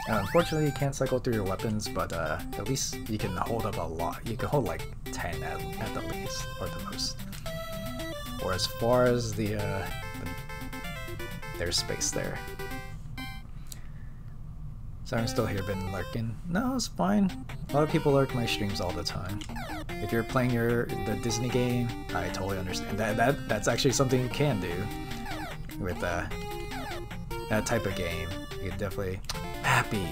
Now, unfortunately, you can't cycle through your weapons, but at least you can hold up a lot. You can hold like 10 at the least, or the most. Or as far as the, there's space there. Sorry, I'm still here, been lurking. No, it's fine. A lot of people lurk my streams all the time. If you're playing the Disney game, I totally understand. That's actually something you can do with that type of game. You can definitely. Happy.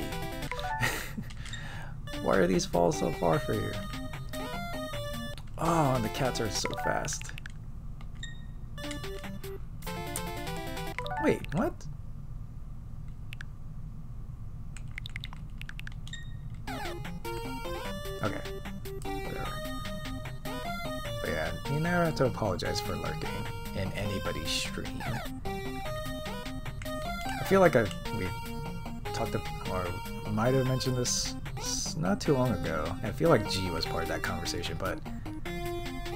Why are these falls so far for you? Oh, and the cats are so fast. Wait, what? Okay, whatever. But yeah, you never have to apologize for lurking in anybody's stream. I feel like we talked about, or might have mentioned this not too long ago. I feel like G was part of that conversation, but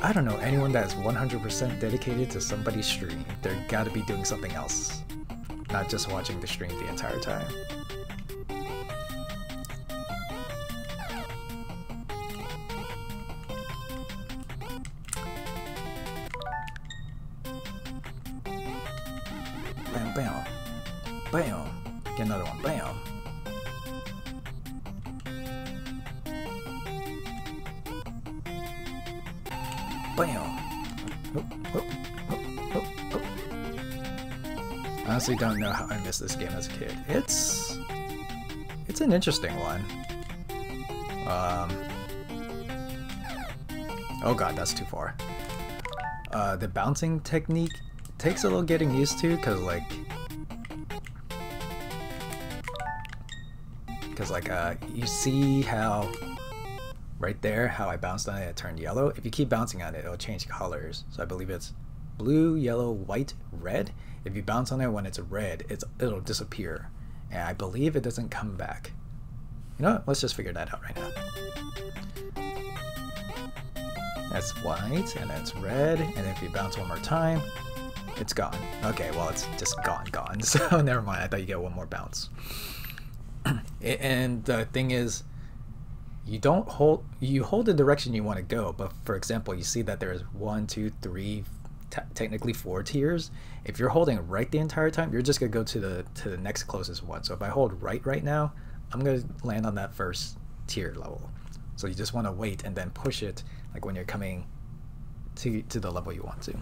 I don't know anyone that's 100% dedicated to somebody's stream. They gotta be doing something else, not just watching the stream the entire time. Bam, bam, bam. Get another one. Bam! Bam! Oh, oh, oh, oh, oh. I honestly don't know how I missed this game as a kid. It's an interesting one. Oh god, that's too far. The bouncing technique takes a little getting used to, because you see how right there how I bounced on it turned yellow. If you keep bouncing on it, it'll change colors, so I believe it's blue, yellow, white, red. If you bounce on it when it's red, it'll disappear, and I believe it doesn't come back. You know what? Let's just figure that out right now. That's white, and that's red, and if you bounce one more time, it's gone. Okay, well, it's just gone, so never mind. I thought you get one more bounce. And the thing is, you hold the direction you want to go, but for example, you see that there's 1, 2, 3, technically 4 tiers. If you're holding right the entire time, you're just gonna go to the next closest one. So if I hold right now, I'm gonna land on that first tier level. So you just want to wait and then push it, like when you're coming to the level you want to.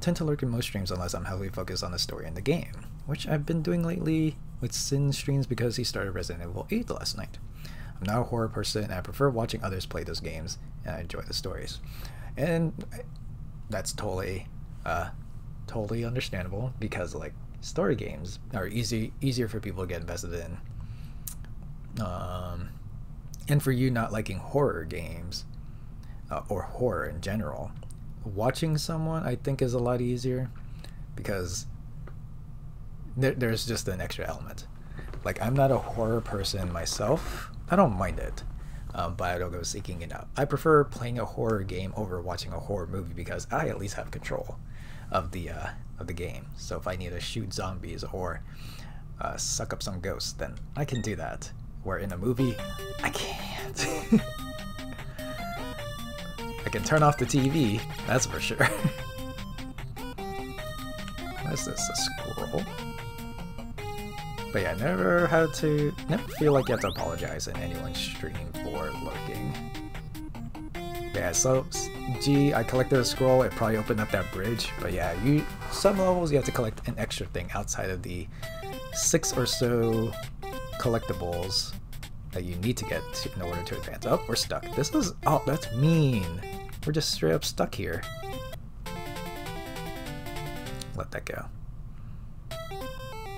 Tend to lurk in most streams unless I'm heavily focused on the story in the game, which I've been doing lately with Sin streams because he started Resident Evil 8 last night. I'm not a horror person, and I prefer watching others play those games, and I enjoy the stories. And that's totally understandable, because like story games are easier for people to get invested in. And for you not liking horror games, or horror in general, watching someone I think is a lot easier, because there's just an extra element. Like, I'm not a horror person myself. I don't mind it, but I don't go seeking it out. I prefer playing a horror game over watching a horror movie, because I at least have control of the game. So if I need to shoot zombies or suck up some ghosts, then I can do that. Where in a movie, I can't. I can turn off the TV, that's for sure. What is this, a squirrel? But yeah, never feel like you have to apologize in anyone's stream for lurking. Yeah, so G, I collected a scroll. It probably opened up that bridge. But yeah, some levels you have to collect an extra thing outside of the 6 or so collectibles that you need to get in order to advance. Oh, we're stuck. Oh, that's mean. We're just straight up stuck here. Let that go.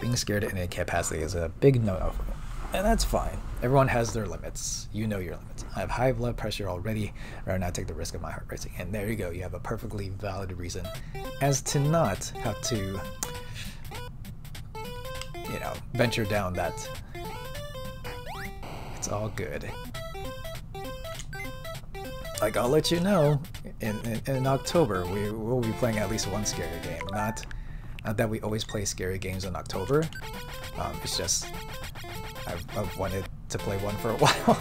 Being scared in any capacity is a big no-no for me, and that's fine. Everyone has their limits. You know your limits. I have high blood pressure already. I'd rather not take the risk of my heart racing. And there you go. You have a perfectly valid reason as to not have to, you know, venture down that. It's all good. like, I'll let you know, in October we will be playing at least one scary game. Not that we always play scary games in October, it's just I've wanted to play one for a while.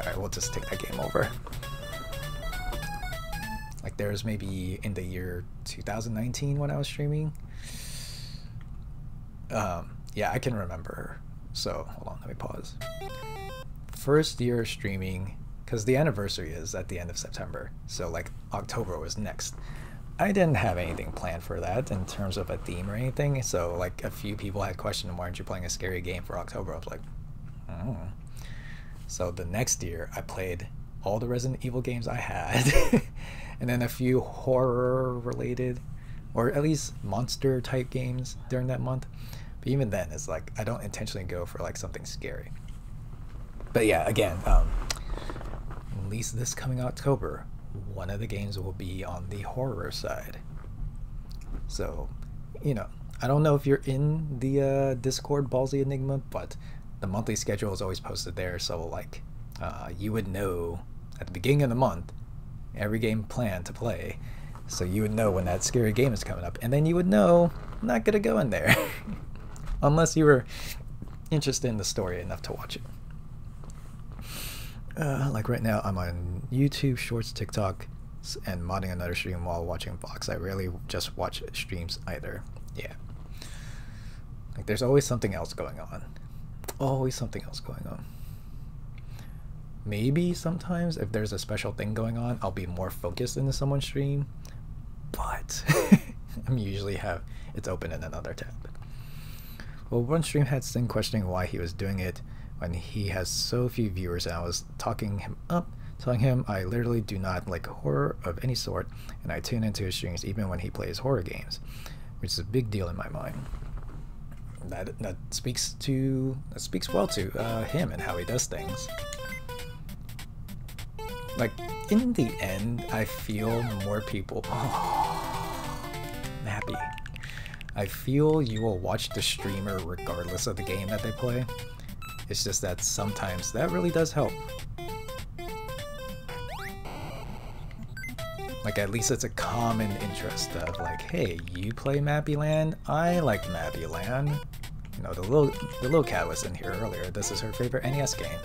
Alright, we'll just take that game over. Like, there's maybe in the year 2019 when I was streaming. Yeah, I can remember. So, hold on, let me pause. First year streaming, because the anniversary is at the end of September, so like October was next. I didn't have anything planned for that in terms of a theme or anything, so like a few people had questioned, why aren't you playing a scary game for October? I was like, oh. So the next year I played all the Resident Evil games I had and then a few horror related or at least monster type games during that month. But even then, it's like I don't intentionally go for like something scary. But yeah, again, at least this coming October, one of the games will be on the horror side. So, you know, I don't know if you're in the Discord Ballsy Enigma, but the monthly schedule is always posted there, so like you would know at the beginning of the month every game planned to play, so you would know when that scary game is coming up, and then you would know I'm not gonna go in there unless you were interested in the story enough to watch it. Like right now, I'm on YouTube, Shorts, TikTok, and modding another stream while watching Vox. I rarely just watch streams either. Yeah. Like, there's always something else going on. Always something else going on. Maybe sometimes, if there's a special thing going on, I'll be more focused into someone's stream. But I'm usually have it's open in another tab. Well, one stream had Sin questioning why he was doing it when he has so few viewers, and I was talking him up, telling him I literally do not like horror of any sort, and I tune into his streams even when he plays horror games, which is a big deal in my mind. That speaks well to him and how he does things. Like, in the end, I feel more people... Oh, Mappy. I feel you will watch the streamer regardless of the game that they play. It's just that sometimes that really does help. Like, at least it's a common interest of like, hey, you play Mappyland? I like Mappyland. You know, the little cat was in here earlier. This is her favorite NES game.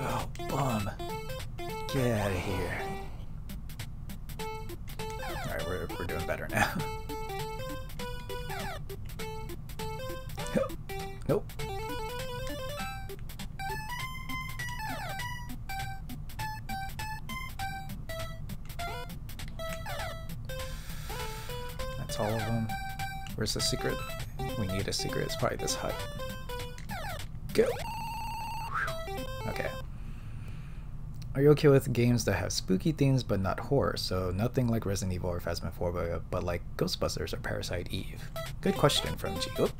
Oh, bum. Get out of here. Alright, we're doing better now. Nope. That's all of them. Where's the secret? We need a secret. It's probably this hut. Go! Okay. Are you okay with games that have spooky themes but not horror? So nothing like Resident Evil or Phasmophobia, but like Ghostbusters or Parasite Eve? Good question from G. Oop.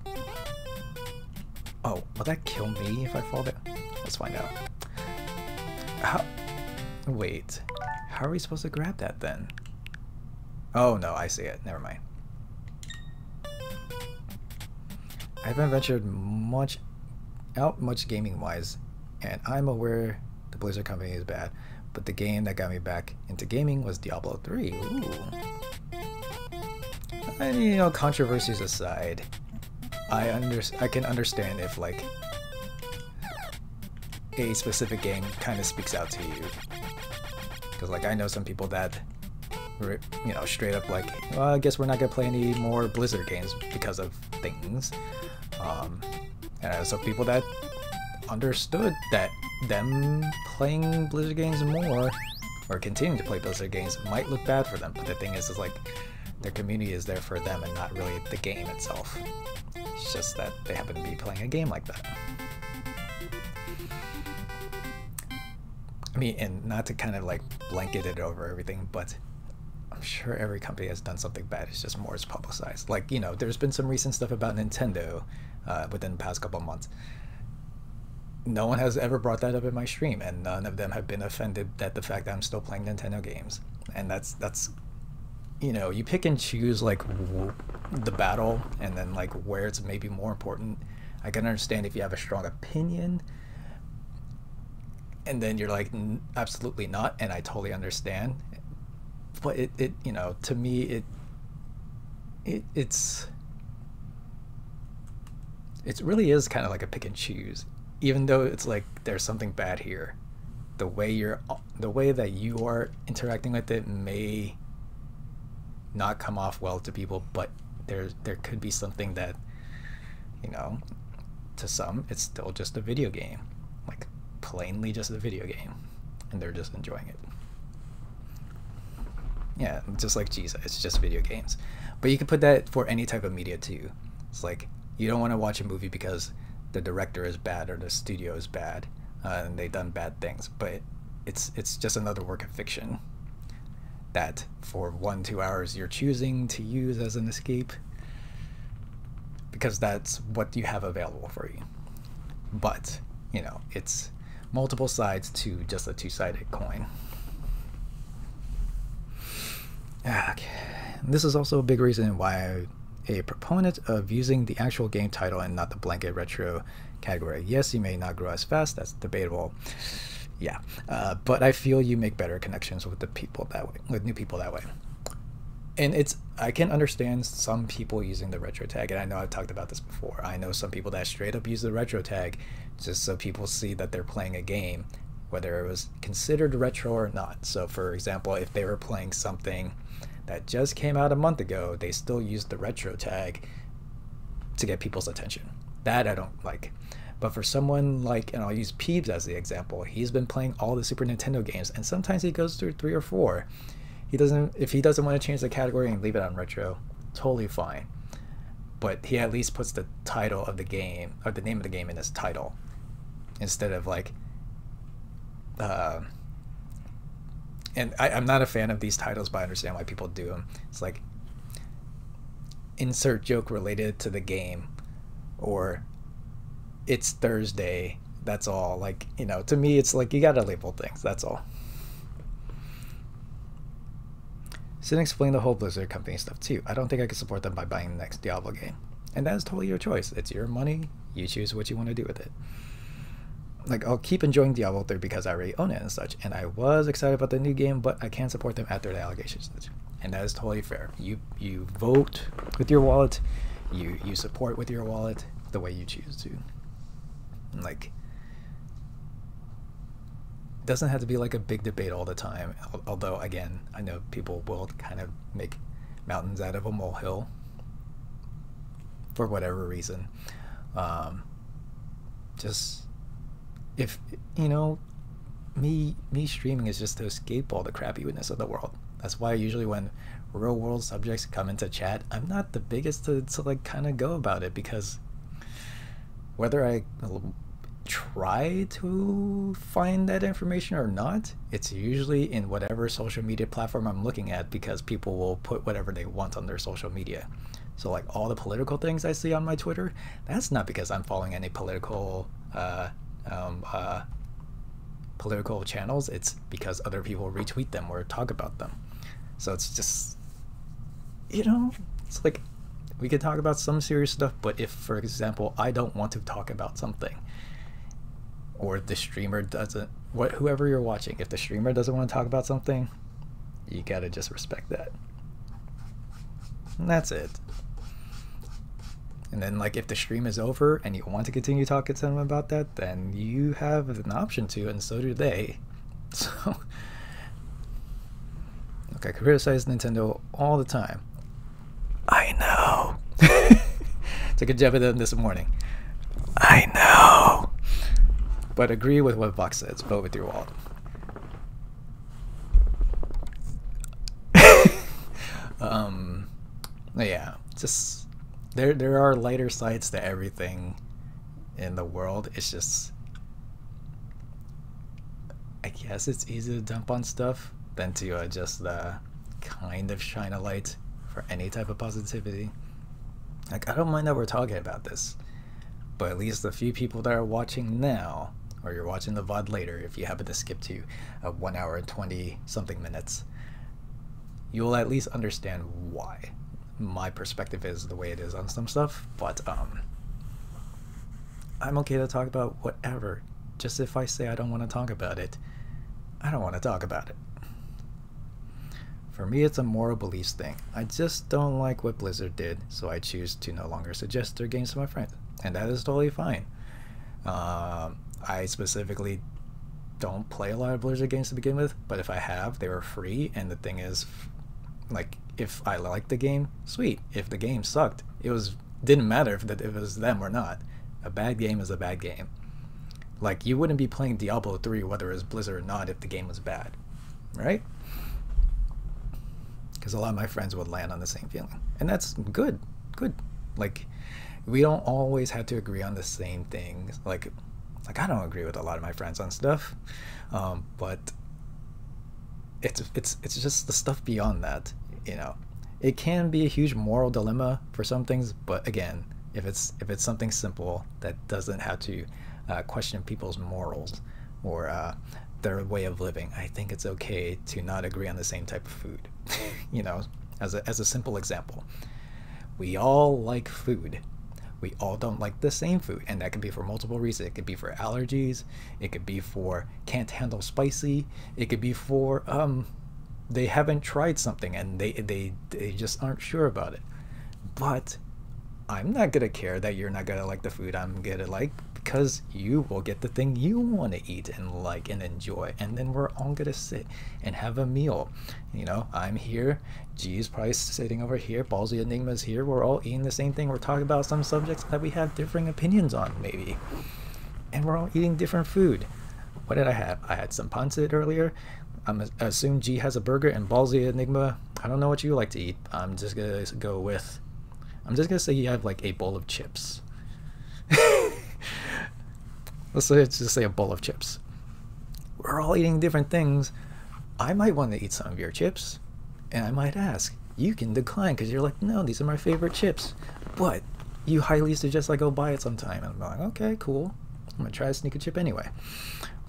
Oh, will that kill me if I fall down? Let's find out. How? Wait, how are we supposed to grab that then? Oh no, I see it. Never mind. I haven't ventured much out gaming wise, and I'm aware the Blizzard company is bad, but the game that got me back into gaming was Diablo 3. Ooh. I mean, you know, controversies aside, I can understand if like a specific game kind of speaks out to you, because like I know some people that, you know, straight up like, well, I guess we're not gonna play any more Blizzard games because of things, and I know some people that understood that them playing Blizzard games more or continuing to play Blizzard games might look bad for them, but the thing is like their community is there for them and not really the game itself. It's just that they happen to be playing a game like that. I mean, and not to kind of like blanket it over everything, but I'm sure every company has done something bad, it's just more is publicized. Like, you know, there's been some recent stuff about Nintendo within the past couple of months. No one has ever brought that up in my stream, and none of them have been offended at the fact that I'm still playing Nintendo games. And that's, you know, you pick and choose like the battle and then like where it's maybe more important. I can understand if you have a strong opinion and then you're like, absolutely not, and I totally understand. But it you know, to me it really is kind of like a pick and choose, even though it's like there's something bad here. The way that you are interacting with it may not come off well to people, but there could be something that, you know, to some it's still just a video game, like plainly just a video game, and they're just enjoying it. Yeah, just like Jesus, it's just video games. But you can put that for any type of media too. It's like you don't want to watch a movie because the director is bad or the studio is bad and they've done bad things, but it's just another work of fiction that for 1-2 hours you're choosing to use as an escape because that's what you have available for you. But, you know, it's multiple sides to just a two-sided coin. Okay. This is also a big reason why I'm a proponent of using the actual game title and not the blanket retro category. Yes, you may not grow as fast, that's debatable. Yeah, but I feel you make better connections with the people that way, with new people that way. And I can understand some people using the retro tag, and I know I've talked about this before. I know some people that straight up use the retro tag just so people see that they're playing a game, whether it was considered retro or not. So for example, if they were playing something that just came out a month ago, they still used the retro tag to get people's attention. That I don't like. But for someone like, and I'll use Peebs as the example, he's been playing all the Super Nintendo games, and sometimes he goes through 3 or 4. If he doesn't want to change the category and leave it on retro, totally fine. But he at least puts the title of the game, or the name of the game in his title, instead of like, and I'm not a fan of these titles, but I understand why people do them. It's like, insert joke related to the game, or it's Thursday, that's all. Like, you know, to me it's like you gotta label things, that's all. Sin explained the whole Blizzard company stuff too. I don't think I could support them by buying the next Diablo game, and that is totally your choice. It's your money, you choose what you want to do with it. Like, I'll keep enjoying Diablo 3 because I already own it and such, and I was excited about the new game, but I can't support them after the allegations, and that is totally fair. You vote with your wallet, you support with your wallet the way you choose to. Like, it doesn't have to be like a big debate all the time, although again, I know people will kind of make mountains out of a molehill for whatever reason. Just, if you know, me streaming is just to escape all the crappiness of the world. That's why usually when real world subjects come into chat, I'm not the biggest to like kind of go about it, because whether I try to find that information or not, it's usually in whatever social media platform I'm looking at, because people will put whatever they want on their social media. So like all the political things I see on my Twitter, that's not because I'm following any political channels, it's because other people retweet them or talk about them. So it's just, you know, it's like, we could talk about some serious stuff, but if, for example, I don't want to talk about something, or the streamer doesn't, whoever you're watching, if the streamer doesn't want to talk about something, you gotta just respect that. And that's it. And then, like, if the stream is over and you want to continue talking to them about that, then you have an option to, and so do they. So, look, I criticize Nintendo all the time. I know. Took a jab at them this morning. I know. But agree with what Vox says. Vote with your wallet. Yeah. Just there are lighter sides to everything in the world. It's just, I guess it's easier to dump on stuff than to just kind of shine a light for any type of positivity. Like, I don't mind that we're talking about this, but at least the few people that are watching now, or you're watching the VOD later, if you happen to skip to 1 hour and 20 something minutes, you'll at least understand why. my perspective is the way it is on some stuff, but I'm okay to talk about whatever. Just if I say I don't want to talk about it, I don't want to talk about it. For me, it's a moral beliefs thing. I just don't like what Blizzard did, so I choose to no longer suggest their games to my friends, and that is totally fine. I specifically don't play a lot of Blizzard games to begin with, but if I have, they were free, and the thing is, like, if I liked the game, sweet. If the game sucked, it was didn't matter if it was them or not. A bad game is a bad game. Like, you wouldn't be playing Diablo 3 whether it was Blizzard or not if the game was bad, right? Because a lot of my friends would land on the same feeling, and that's good. Good. Like, we don't always have to agree on the same things. Like I don't agree with a lot of my friends on stuff, but it's just the stuff beyond that. You know, it can be a huge moral dilemma for some things, but again, if it's something simple that doesn't have to question people's morals or their way of living, I think it's okay to not agree on the same type of food. You know, as a simple example, we all like food. We all don't like the same food, and that could be for multiple reasons. It could be for allergies. It could be for can't handle spicy. It could be for they haven't tried something and they just aren't sure about it. But I'm not gonna care that you're not gonna like the food I'm gonna like, because you will get the thing you want to eat and like and enjoy, and then we're all gonna sit and have a meal. You know, I'm here. G's probably sitting over here. Ballsy Enigma's here. We're all eating the same thing. We're talking about some subjects that we have differing opinions on, maybe. And we're all eating different food. What did I have? I had some pancit earlier. I assume G has a burger and Ballsy Enigma, I don't know what you like to eat. I'm just gonna say you have like a bowl of chips. Let's just say a bowl of chips. We're all eating different things. I might want to eat some of your chips, and I might ask. You can decline because you're like, no, these are my favorite chips. But you highly suggest I go buy it sometime. And I'm like, okay, cool. I'm going to try to sneak a chip anyway.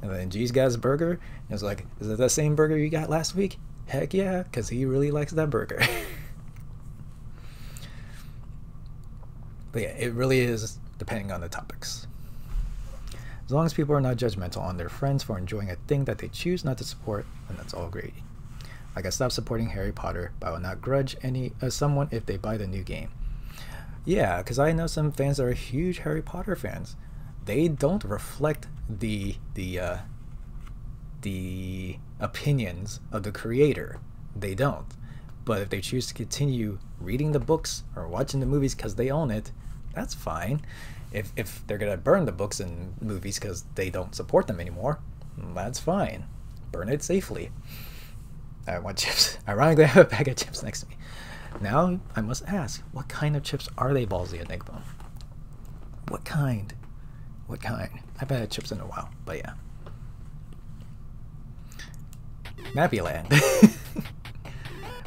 And then G's got his burger. And it's like, is it that same burger you got last week? Heck yeah, because he really likes that burger. But yeah, it really is depending on the topics. As long as people are not judgmental on their friends for enjoying a thing that they choose not to support, then that's all great. Like, I stopped supporting Harry Potter, but I will not grudge someone if they buy the new game. Yeah, because I know some fans that are huge Harry Potter fans. They don't reflect the opinions of the creator. They don't. But if they choose to continue reading the books or watching the movies because they own it, that's fine. If they're gonna burn the books and movies because they don't support them anymore, that's fine. Burn it safely. I want chips. Ironically, I have a bag of chips next to me. Now I must ask, what kind of chips are they, Ballsy Enigma? What kind? What kind? I haven't had chips in a while, but yeah. Mappyland.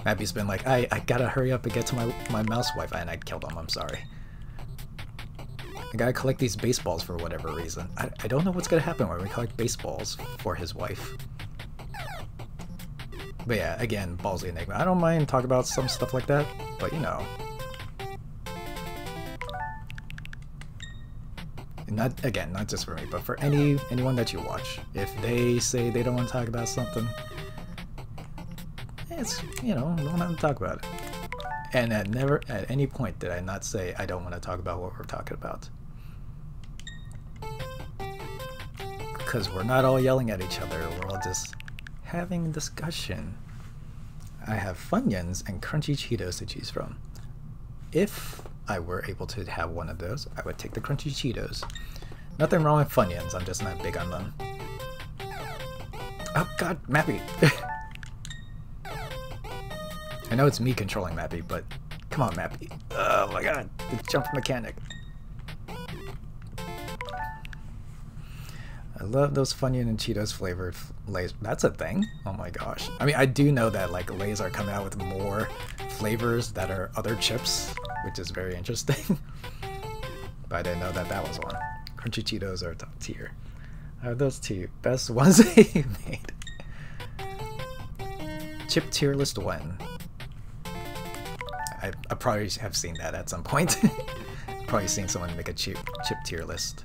Mappy's been like, I gotta hurry up and get to my mouse wife, and I killed him. I'm sorry. I gotta collect these baseballs for whatever reason. I don't know what's gonna happen when we collect baseballs for his wife. But yeah, again, Ballsy Enigma. I don't mind talking about some stuff like that, but you know. Not just for me, but for anyone that you watch. If they say they don't want to talk about something, it's, you know, don't want to talk about it. And at any point did I not say I don't want to talk about what we're talking about. Because we're not all yelling at each other, we're all just having discussion. I have Funyuns and Crunchy Cheetos to choose from. If I were able to have one of those, I would take the Crunchy Cheetos. Nothing wrong with Funyuns, I'm just not big on them. Oh god, Mappy! I know it's me controlling Mappy, but come on, Mappy. Oh my god, the jump mechanic. I love those Funyun and Cheetos flavored Lays. That's a thing? Oh my gosh. I mean, I do know that like Lays are coming out with more flavors that are other chips, which is very interesting. But I didn't know that that was one. Crunchy Cheetos are top tier. I have those two best ones they made. Chip tier list 1. I probably have seen that at some point. Probably seen someone make a chip tier list.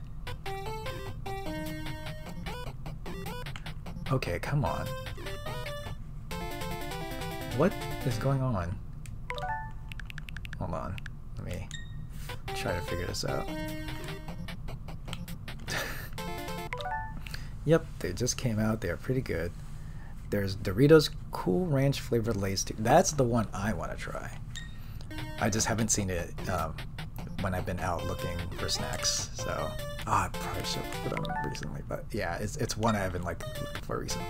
Okay, come on. What is going on? Hold on. Let me try to figure this out. Yep, they just came out. They are pretty good. There's Doritos Cool Ranch flavored Lay's too. That's the one I want to try. I just haven't seen it when I've been out looking for snacks. So I probably should have put them recently, but yeah, it's one I haven't like looked for recently.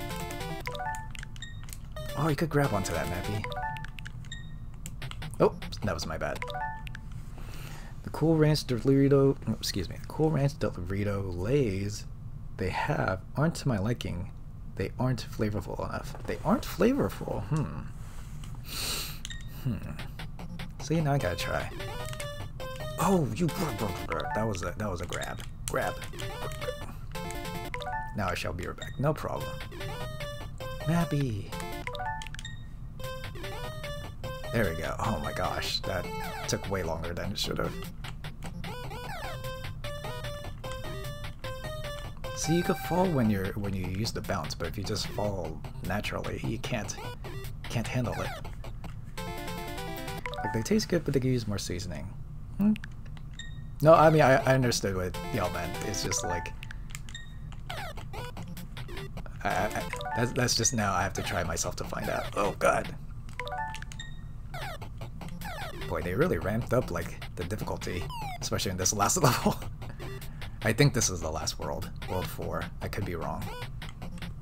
Oh, you could grab onto that, Mappy. Oh, that was my bad. The Cool Ranch Dorito, excuse me, the Cool Ranch Dorito Lay's they have aren't to my liking. They aren't flavorful enough. They aren't flavorful. See, now I gotta try. Oh, you! That was a grab. Grab. Now I shall be right back. No problem. Mappy. There we go. Oh my gosh, that took way longer than it should have. See, you can fall when you use the bounce, but if you just fall naturally, you can't handle it. Like, they taste good, but they could use more seasoning. No, I mean, I understood what y'all meant. It's just like... that's just now I have to try myself to find out. Oh god. Boy, they really ramped up, like, the difficulty, especially in this last level. I think this is the last world, world 4. I could be wrong.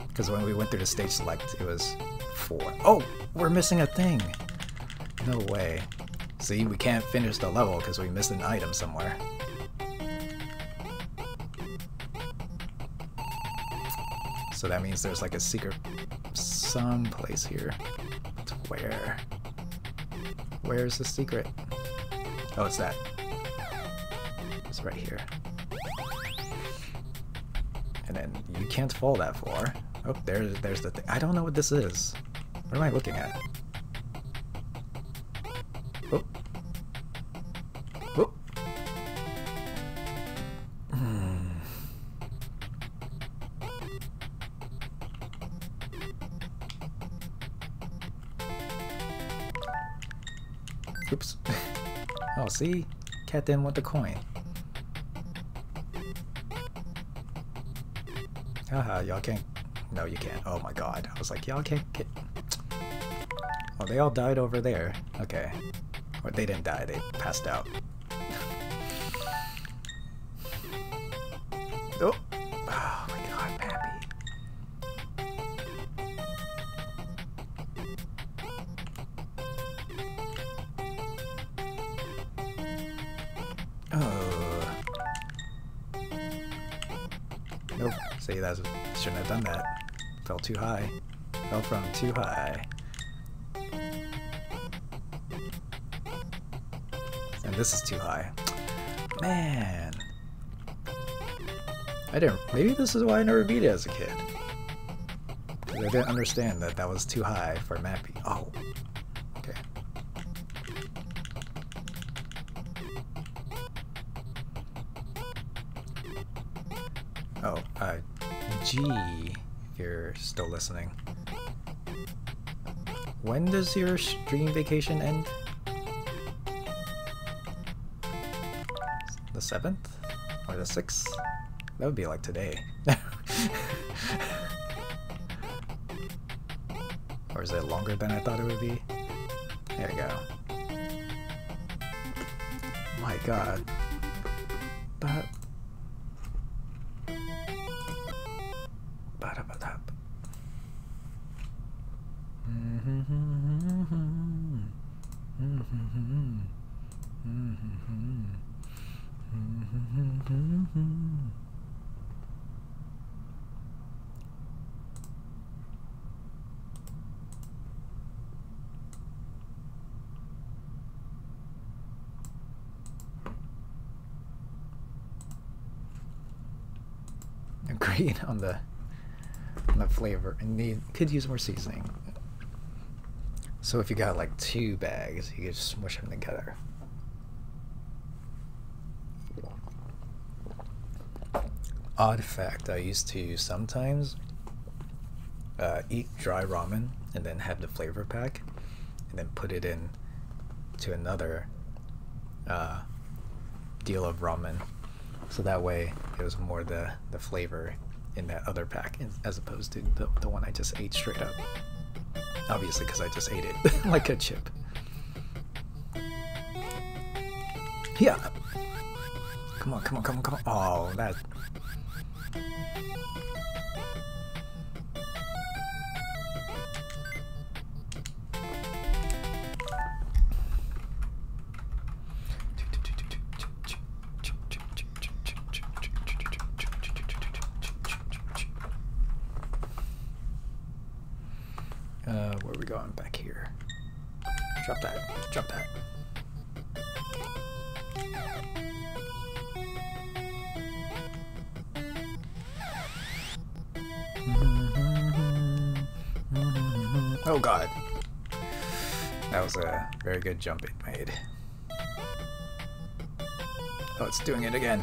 Because when we went through the stage select, it was 4. Oh! We're missing a thing! No way. See, we can't finish the level because we missed an item somewhere. So that means there's like a secret someplace here. But where? Where's the secret? Oh, it's that. It's right here. And then you can't fall that far. Oh, there's the thing. I don't know what this is. What am I looking at? Oh. Oh. Oops. Oh, see? Cat didn't want the coin. Haha, y'all can't... No, you can't. Oh my god. I was like, y'all can't get... Oh, they all died over there. Okay. Or they didn't die, they passed out. Oh! Oh my god, Mappy. Oh. Nope. See, that shouldn't have done that. Fell too high. Fell from too high. And this is too high. Man! I didn't... Maybe this is why I never beat it as a kid. Because I didn't understand that that was too high for Mappy. Oh! Okay. Oh, G, if you're still listening. When does your stream vacation end? The 7th? Or the 6th? That would be like today. Or is it longer than I thought it would be? There we go. My god. But... Agreed on the flavor, and they could use more seasoning. So if you got like 2 bags, you could just smush them together. Odd fact, I used to sometimes eat dry ramen and then have the flavor pack and then put it in to another deal of ramen, so that way it was more the flavor in that other pack as opposed to the one I just ate straight up, obviously, because I just ate it like a chip. Yeah, come on, come on, come on, come on. Oh, that. Where are we going? Back here. Drop that. Drop that. Oh god. That was a very good jump it made. Oh, it's doing it again.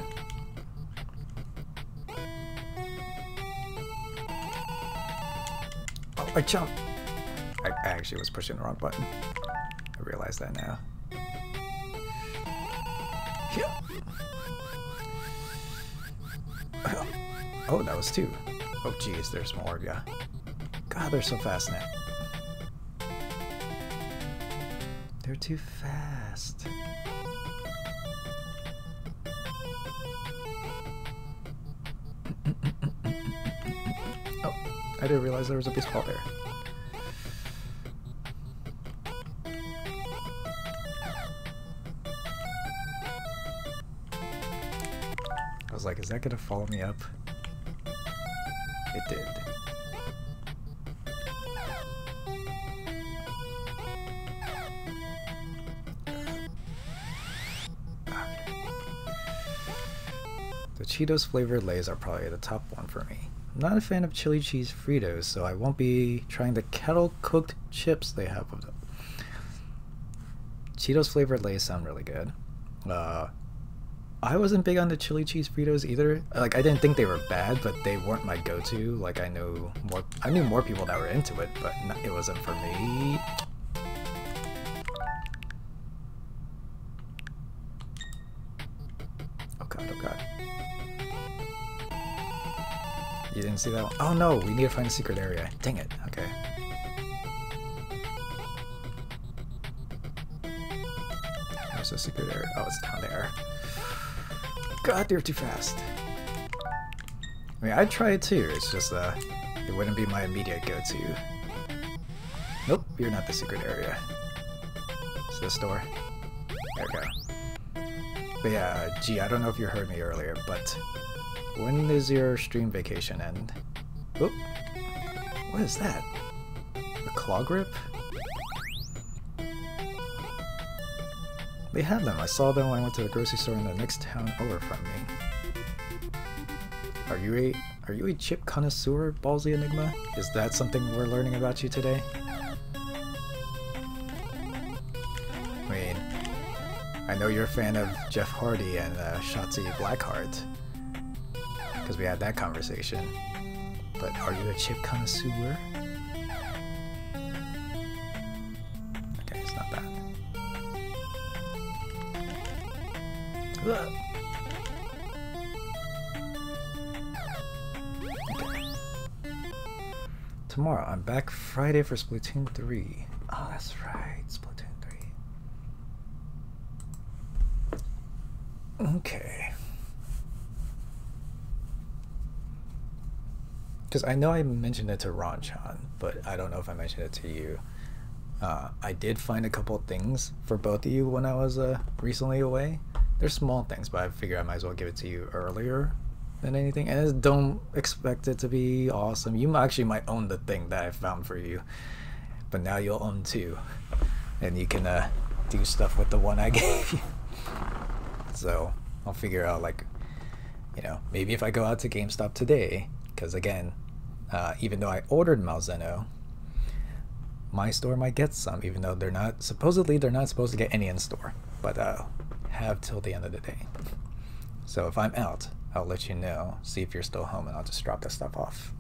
Oh, I jumped. I actually was pushing the wrong button. I realize that now. Oh, that was 2. Oh geez, there's more, yeah. God, they're so fast now. They're too fast. Oh, I didn't realize there was a baseball there. I was like, is that gonna follow me up? It did. Cheetos flavored Lays are probably the top one for me. I'm not a fan of chili cheese Fritos, so I won't be trying the kettle cooked chips they have of them. Cheetos flavored Lays sound really good. I wasn't big on the chili cheese Fritos either. Like, I didn't think they were bad, but they weren't my go-to. Like, I knew more people that were into it, but it wasn't for me. Oh god, oh god. You didn't see that one? Oh no, we need to find a secret area. Dang it, okay. There's a secret area. Oh, it's down there. God, they're too fast. I mean, I'd try it too, it's just, it wouldn't be my immediate go-to. Nope, you're not the secret area. It's this door. There we go. But yeah, gee, I don't know if you heard me earlier, but when does your stream vacation end? Oop. What is that? A claw grip? They have them. I saw them when I went to the grocery store in the next town over from me. Are you a chip connoisseur, Ballsy Enigma? Is that something we're learning about you today? I mean, I know you're a fan of Jeff Hardy and Shotzi Blackheart, because we had that conversation. But are you a chip connoisseur? Okay, it's not that. Ugh. Okay. Tomorrow, I'm back Friday for Splatoon 3. Oh, that's right, Splatoon 3. Okay. Because I know I mentioned it to Ronchan, but I don't know if I mentioned it to you. I did find a couple things for both of you when I was recently away. They're small things, but I figure I might as well give it to you earlier than anything. And don't expect it to be awesome. You actually might own the thing that I found for you, but now you'll own 2, and you can do stuff with the one I gave you. So I'll figure out, like, you know, maybe if I go out to GameStop today. Because again, even though I ordered Malzeno, my store might get some, even though they're not, supposedly they're not supposed to get any in store, but have till the end of the day. So if I'm out, I'll let you know, see if you're still home, and I'll just drop that stuff off.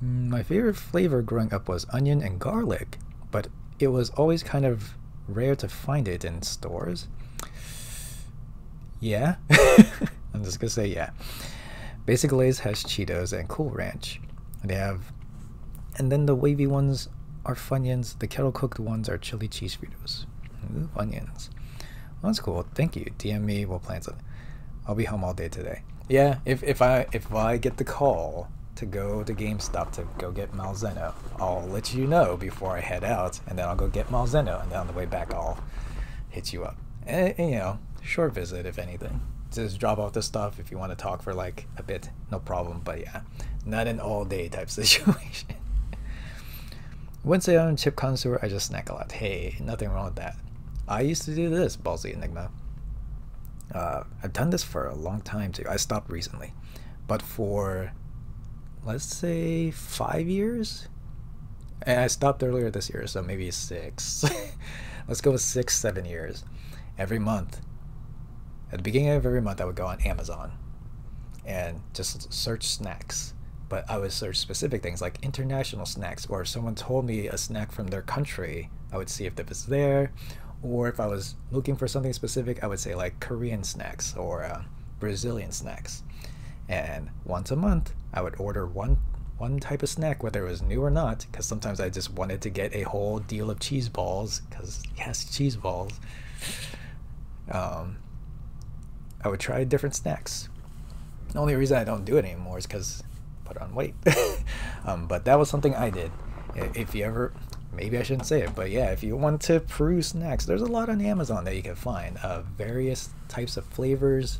My favorite flavor growing up was onion and garlic, but it was always kind of rare to find it in stores. Yeah, I'm just gonna say yeah. Basic Lays has Cheetos and Cool Ranch. They have, and then the wavy ones are Funyuns. The kettle cooked ones are chili cheese Fritos. Ooh, Funyuns. Well, that's cool. Thank you. DM me. We'll plan something. I'll be home all day today. Yeah, if I get the call to go to GameStop to go get Malzeno, I'll let you know before I head out, and then I'll go get Malzeno, and then on the way back I'll hit you up. And you know, short visit if anything. Just drop off the stuff. If you want to talk for like a bit, no problem. But yeah, not an all day type situation. Wouldn't say I'm a chip connoisseur, I just snack a lot. Hey, nothing wrong with that. I used to do this, Ballsy Enigma. I've done this for a long time too. I stopped recently, but for let's say 5 years, and I stopped earlier this year, so maybe 6. Let's go with 6, 7 years. Every month, at the beginning of every month, I would go on Amazon and just search snacks. But I would search specific things like international snacks, or if someone told me a snack from their country, I would see if it was there. Or if I was looking for something specific, I would say like Korean snacks or Brazilian snacks. And once a month, I would order one type of snack, whether it was new or not, because sometimes I just wanted to get a whole deal of cheese balls, because yes, cheese balls. I would try different snacks. The only reason I don't do it anymore is because I put on weight. But that was something I did. If you ever, maybe I shouldn't say it, but yeah, if you want to peruse snacks, there's a lot on Amazon that you can find, various types of flavors,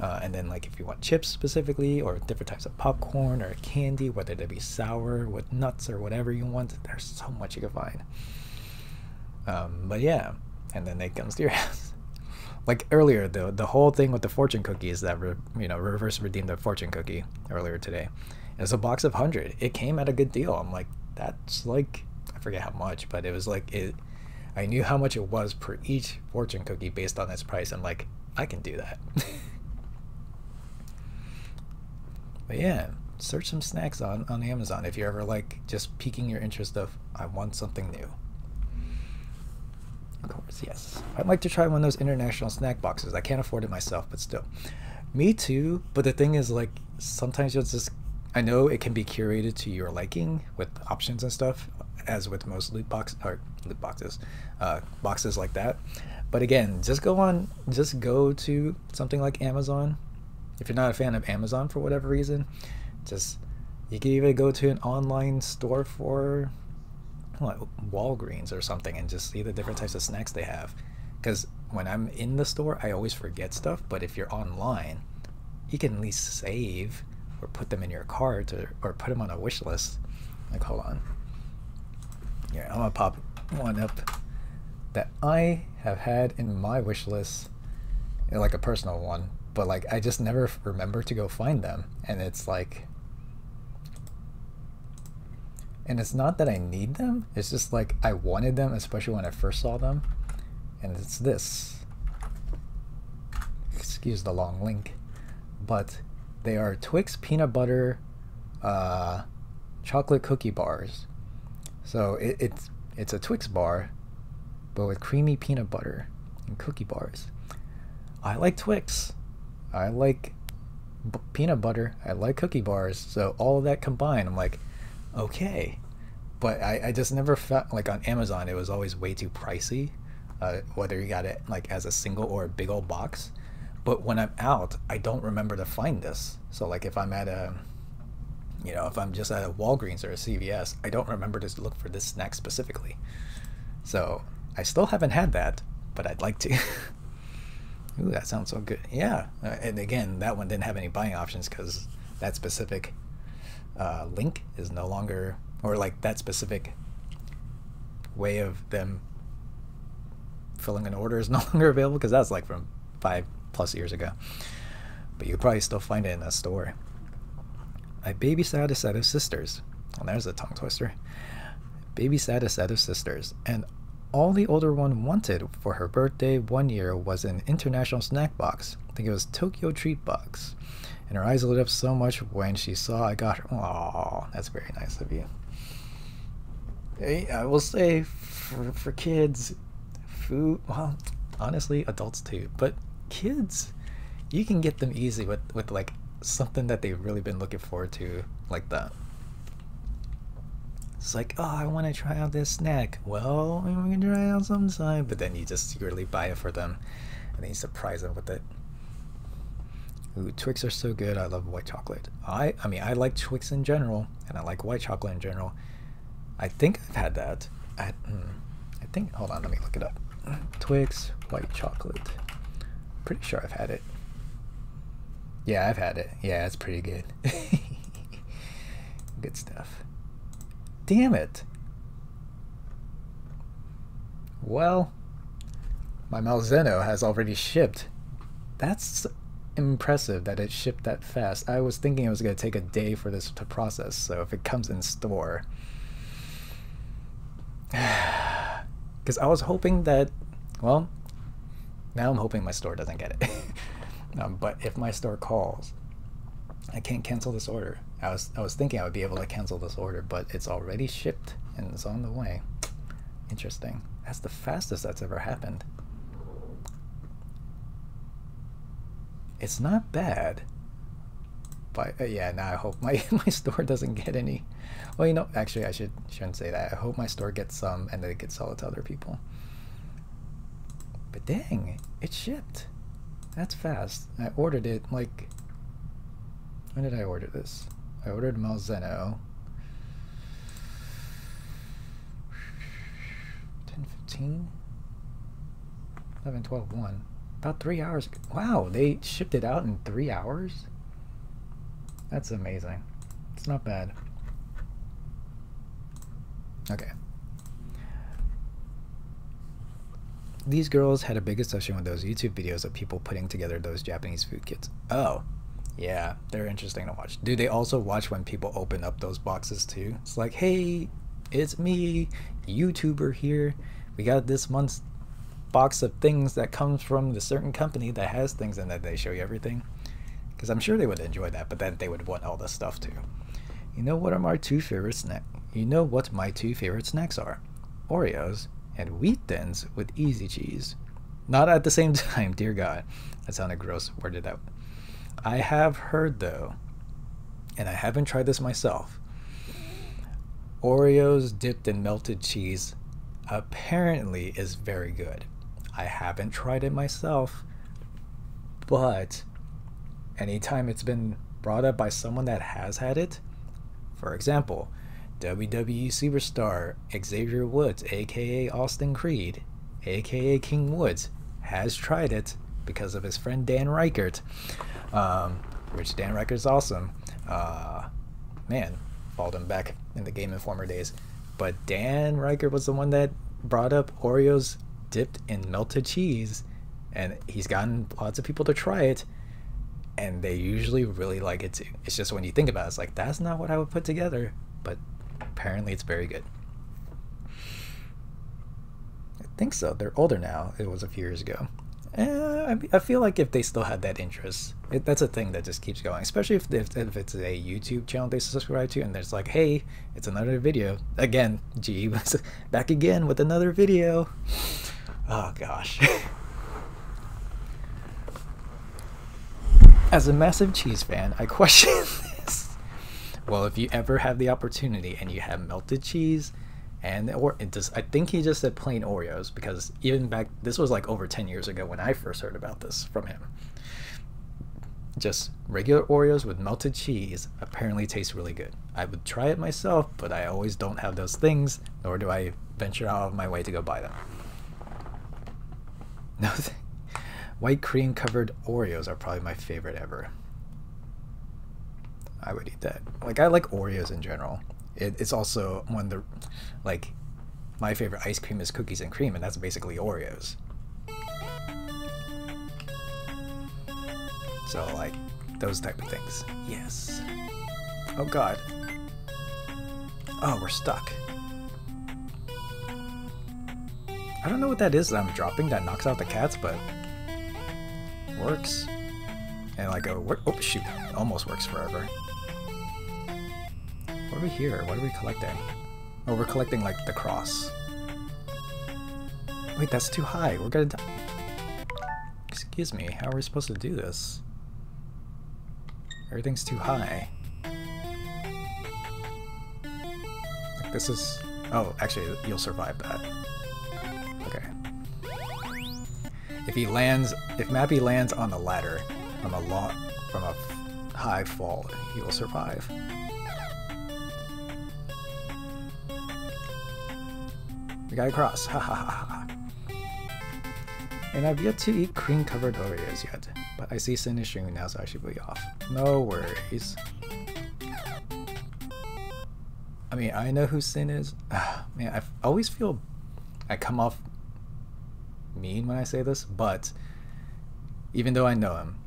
and then like if you want chips specifically, or different types of popcorn or candy, whether they be sour with nuts or whatever you want, there's so much you can find. But yeah, and then it comes to your house. Like earlier, the whole thing with the fortune cookies that reverse redeemed the fortune cookie earlier today. It was a box of 100. It came at a good deal. I'm like, that's like, I forget how much, but it was like it. I knew how much it was per each fortune cookie based on its price. I'm like, I can do that. But yeah, search some snacks on Amazon if you're ever like just piquing your interest of I want something new. Of course, yes. I'd like to try one of those international snack boxes. I can't afford it myself, but still. Me too, but the thing is, like, sometimes you'll just, I know it can be curated to your liking with options and stuff, as with most boxes like that. But again, just go to something like Amazon. If you're not a fan of Amazon for whatever reason, just, you can even go to an online store for like Walgreens or something and just see the different types of snacks they have, because when I'm in the store I always forget stuff, but if you're online you can at least save or put them in your cart, or put them on a wish list. Like, hold on, yeah, I'm gonna pop one up that I have had in my wish list, like a personal one, but like I just never remember to go find them, and it's like, and it's not that I need them, it's just like I wanted them, especially when I first saw them. And it's this. Excuse the long link. But they are Twix peanut butter chocolate cookie bars. So it's a Twix bar, but with creamy peanut butter and cookie bars. I like Twix. I like peanut butter. I like cookie bars. So all of that combined, I'm like, okay, but I just never felt like on Amazon it was always way too pricey, whether you got it like as a single or a big old box. But when I'm out, I don't remember to find this. So like if I'm at a, you know, if I'm just at a Walgreens or a CVS, I don't remember to look for this snack specifically. So I still haven't had that, but I'd like to. Ooh, that sounds so good. Yeah, and again, that one didn't have any buying options because that specific link is no longer, or like that specific way of them filling an order is no longer available, because that's like from 5+ years ago, but you could probably still find it in a store. I babysat a set of sisters. Well, there's a tongue twister. Babysat a set of sisters, and all the older one wanted for her birthday one year was an international snack box. I think it was Tokyo Treat Box. And her eyes lit up so much when she saw I got her. Aww, that's very nice of you. Hey, I will say, for kids, food, well, honestly, adults too, but kids, you can get them easy with like something that they've really been looking forward to, like that. It's like, oh, I want to try out this snack. Well, we can try it out sometime, but then you just secretly buy it for them, and then you surprise them with it. Ooh, Twix are so good. I love white chocolate. I mean, I like Twix in general, and I like white chocolate in general. I think I've had that. I think, hold on, let me look it up. Twix, white chocolate. Pretty sure I've had it. Yeah, I've had it. Yeah, it's pretty good. Good stuff. Damn it. Well, my Malzeno has already shipped. That's impressive that it shipped that fast. I was thinking it was going to take a day for this to process, so if it comes in store, because I was hoping that, well, now I'm hoping my store doesn't get it. But if my store calls, I can't cancel this order. I was thinking I would be able to cancel this order, but it's already shipped and it's on the way. Interesting. That's the fastest that's ever happened. It's not bad, but yeah, now I hope my store doesn't get any. Well, you know, actually I shouldn't say that. I hope my store gets some and they could sell it to other people. But dang, it shipped. That's fast. I ordered it like, when did I order this? I ordered Malzeno 10, 15, 11, 12, 1. About 3 hours. Wow, they shipped it out in 3 hours? That's amazing. It's not bad. Okay. These girls had a big obsession with those YouTube videos of people putting together those Japanese food kits. Oh, yeah, they're interesting to watch. Do they also watch when people open up those boxes too? It's like, hey, it's me, YouTuber here. We got this month's box of things that comes from the certain company that has things in that. They show you everything, because I'm sure they would enjoy that, but then they would want all this stuff too. You know what are my two favorite snacks? You know what my two favorite snacks are? Oreos and Wheat Thins with easy cheese. Not at the same time, dear God. That sounded gross worded out. I have heard though, and I haven't tried this myself, Oreos dipped in melted cheese apparently is very good. I haven't tried it myself, but anytime it's been brought up by someone that has had it, for example, WWE superstar Xavier Woods, aka Austin Creed, aka King Woods, has tried it because of his friend Dan Reichert, which Dan Reichert is awesome. Man, followed him back in the Game Informer days. But Dan Reichert was the one that brought up Oreos dipped in melted cheese, and he's gotten lots of people to try it, and they usually really like it too. It's just when you think about it, it's like, that's not what I would put together, but apparently it's very good. I think so. They're older now. It was a few years ago. I feel like if they still had that interest, that's a thing that just keeps going, especially if it's a YouTube channel they subscribe to, and there's like, hey, it's another video again. Gee, back again with another video. Oh gosh. As a massive cheese fan, I question this. Well, if you ever have the opportunity and you have melted cheese, and or it just, I think he just said plain Oreos, because even back, this was like over 10 years ago when I first heard about this from him. Just regular Oreos with melted cheese apparently tastes really good. I would try it myself, but I always don't have those things, nor do I venture out of my way to go buy them. No, white cream covered Oreos are probably my favorite ever. I would eat that. Like, I like Oreos in general. It's also one of the, like, my favorite ice cream is cookies and cream, and that's basically Oreos. So, like, those type of things. Yes. Oh god. Oh, we're stuck. I don't know what that is that I'm dropping that knocks out the cats, but works. And like a oh shoot, it almost works forever. What are we here? What are we collecting? Oh, we're collecting like the cross. Wait, that's too high. We're gonna die. Excuse me, how are we supposed to do this? Everything's too high. Like this is... Oh, actually, you'll survive that. Okay. If he lands... If Mappy lands on the ladder from a high fall, he will survive. We gotta cross. Ha ha ha ha. And I've yet to eat cream-covered Oreos yet, but I see Sin is streaming now, so I should be off. No worries. I mean, I know who Sin is. Man, I always feel I come off mean when I say this, but even though I know him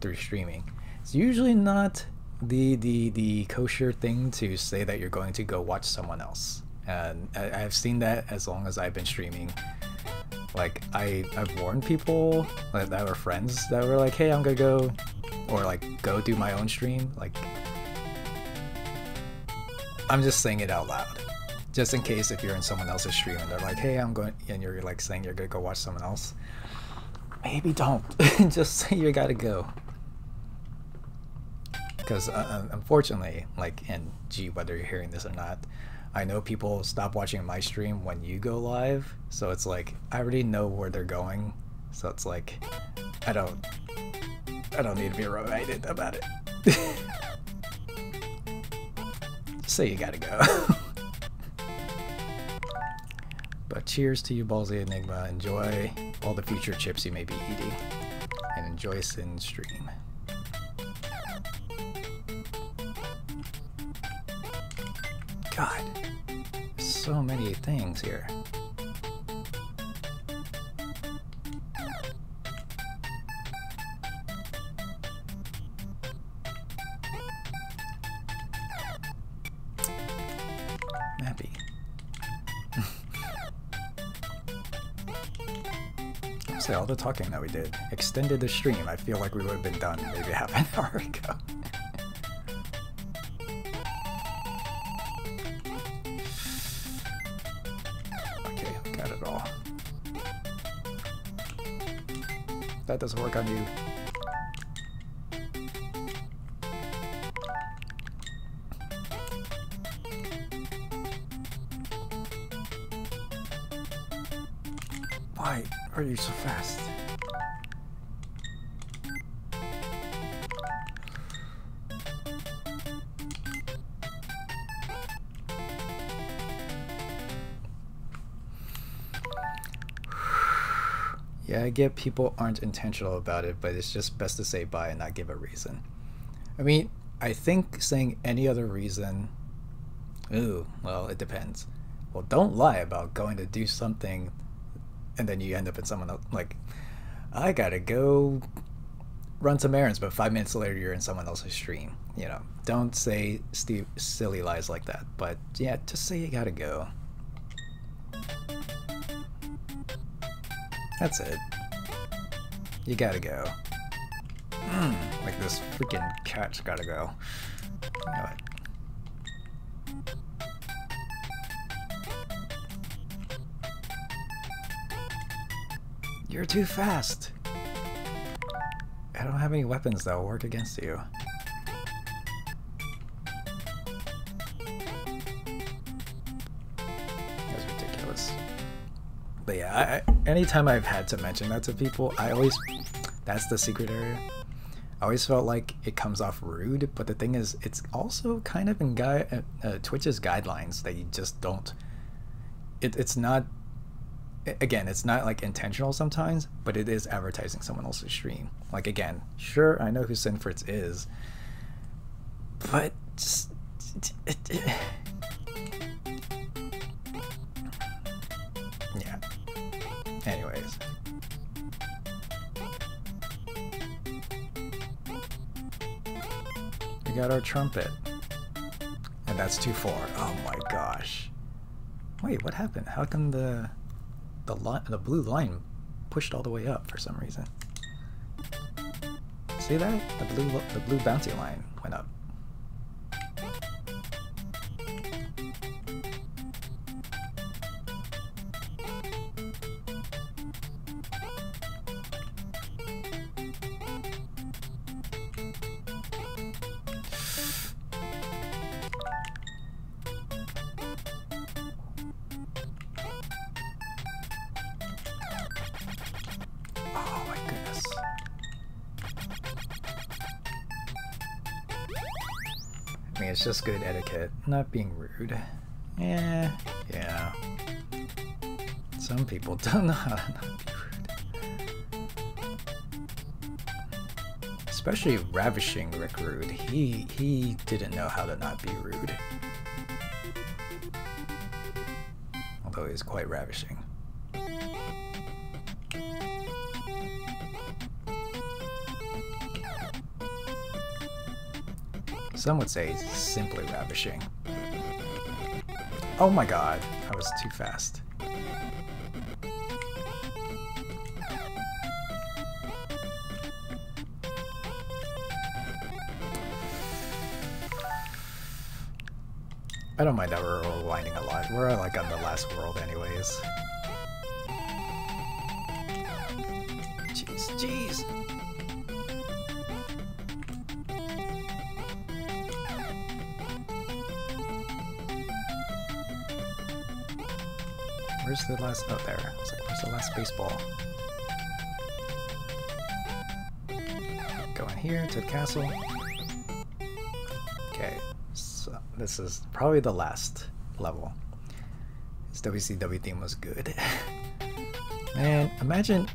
through streaming, it's usually not the kosher thing to say that you're going to go watch someone else. And I've seen that as long as I've been streaming. Like, I've warned people that were friends that were like, hey, I'm gonna go, or like, go do my own stream. Like, I'm just saying it out loud. Just in case if you're in someone else's stream and they're like, hey, I'm going, and you're like saying you're gonna go watch someone else. Maybe don't. Just say you gotta go. Because unfortunately, like, and gee, whether you're hearing this or not, I know people stop watching my stream when you go live, so it's like, I already know where they're going, so it's like, I don't need to be reminded about it. Just say you gotta go. But cheers to you, Ballsy Enigma. Enjoy all the future chips you may be eating, and enjoy Sin's stream. God, so many things here. Mappy. So all the talking that we did extended the stream. I feel like we would have been done maybe half an hour ago. That doesn't work on you. Why are you so fast? I get people aren't intentional about it, but it's just best to say bye and not give a reason. I mean, I think saying any other reason, ooh, well, it depends. Well, don't lie about going to do something and then you end up in someone else, like, I gotta go run some errands, but 5 minutes later you're in someone else's stream. You know, don't say silly lies like that, but yeah, just say you gotta go. That's it. You gotta go. Like this freaking cat's gotta go. All right. You're too fast! I don't have any weapons that will work against you. But yeah, anytime I've had to mention that to people, I always, that's the secret area. I always felt like it comes off rude, but the thing is, it's also kind of in Twitch's guidelines that you just don't, it's not, again, it's not like intentional sometimes, but it is advertising someone else's stream. Like again, sure, I know who Sinfritz is, but just, yeah. Anyways. We got our trumpet. And that's too far. Oh my gosh. Wait, what happened? How come the blue line pushed all the way up for some reason? See that? The blue bouncy line went up. It's just good etiquette, not being rude. Yeah, yeah. Some people don't know how to not be rude. Especially Ravishing Rick Rude. He didn't know how to not be rude. Although he's quite ravishing. Some would say simply ravishing. Oh my god, I was too fast. I don't mind that we're rewinding a lot. We're like on the last world anyways. Jeez, jeez! Where's the last up there? I was like, where's the last baseball? Going here to the castle. Okay, so this is probably the last level. This WCW theme was good. Man, imagine.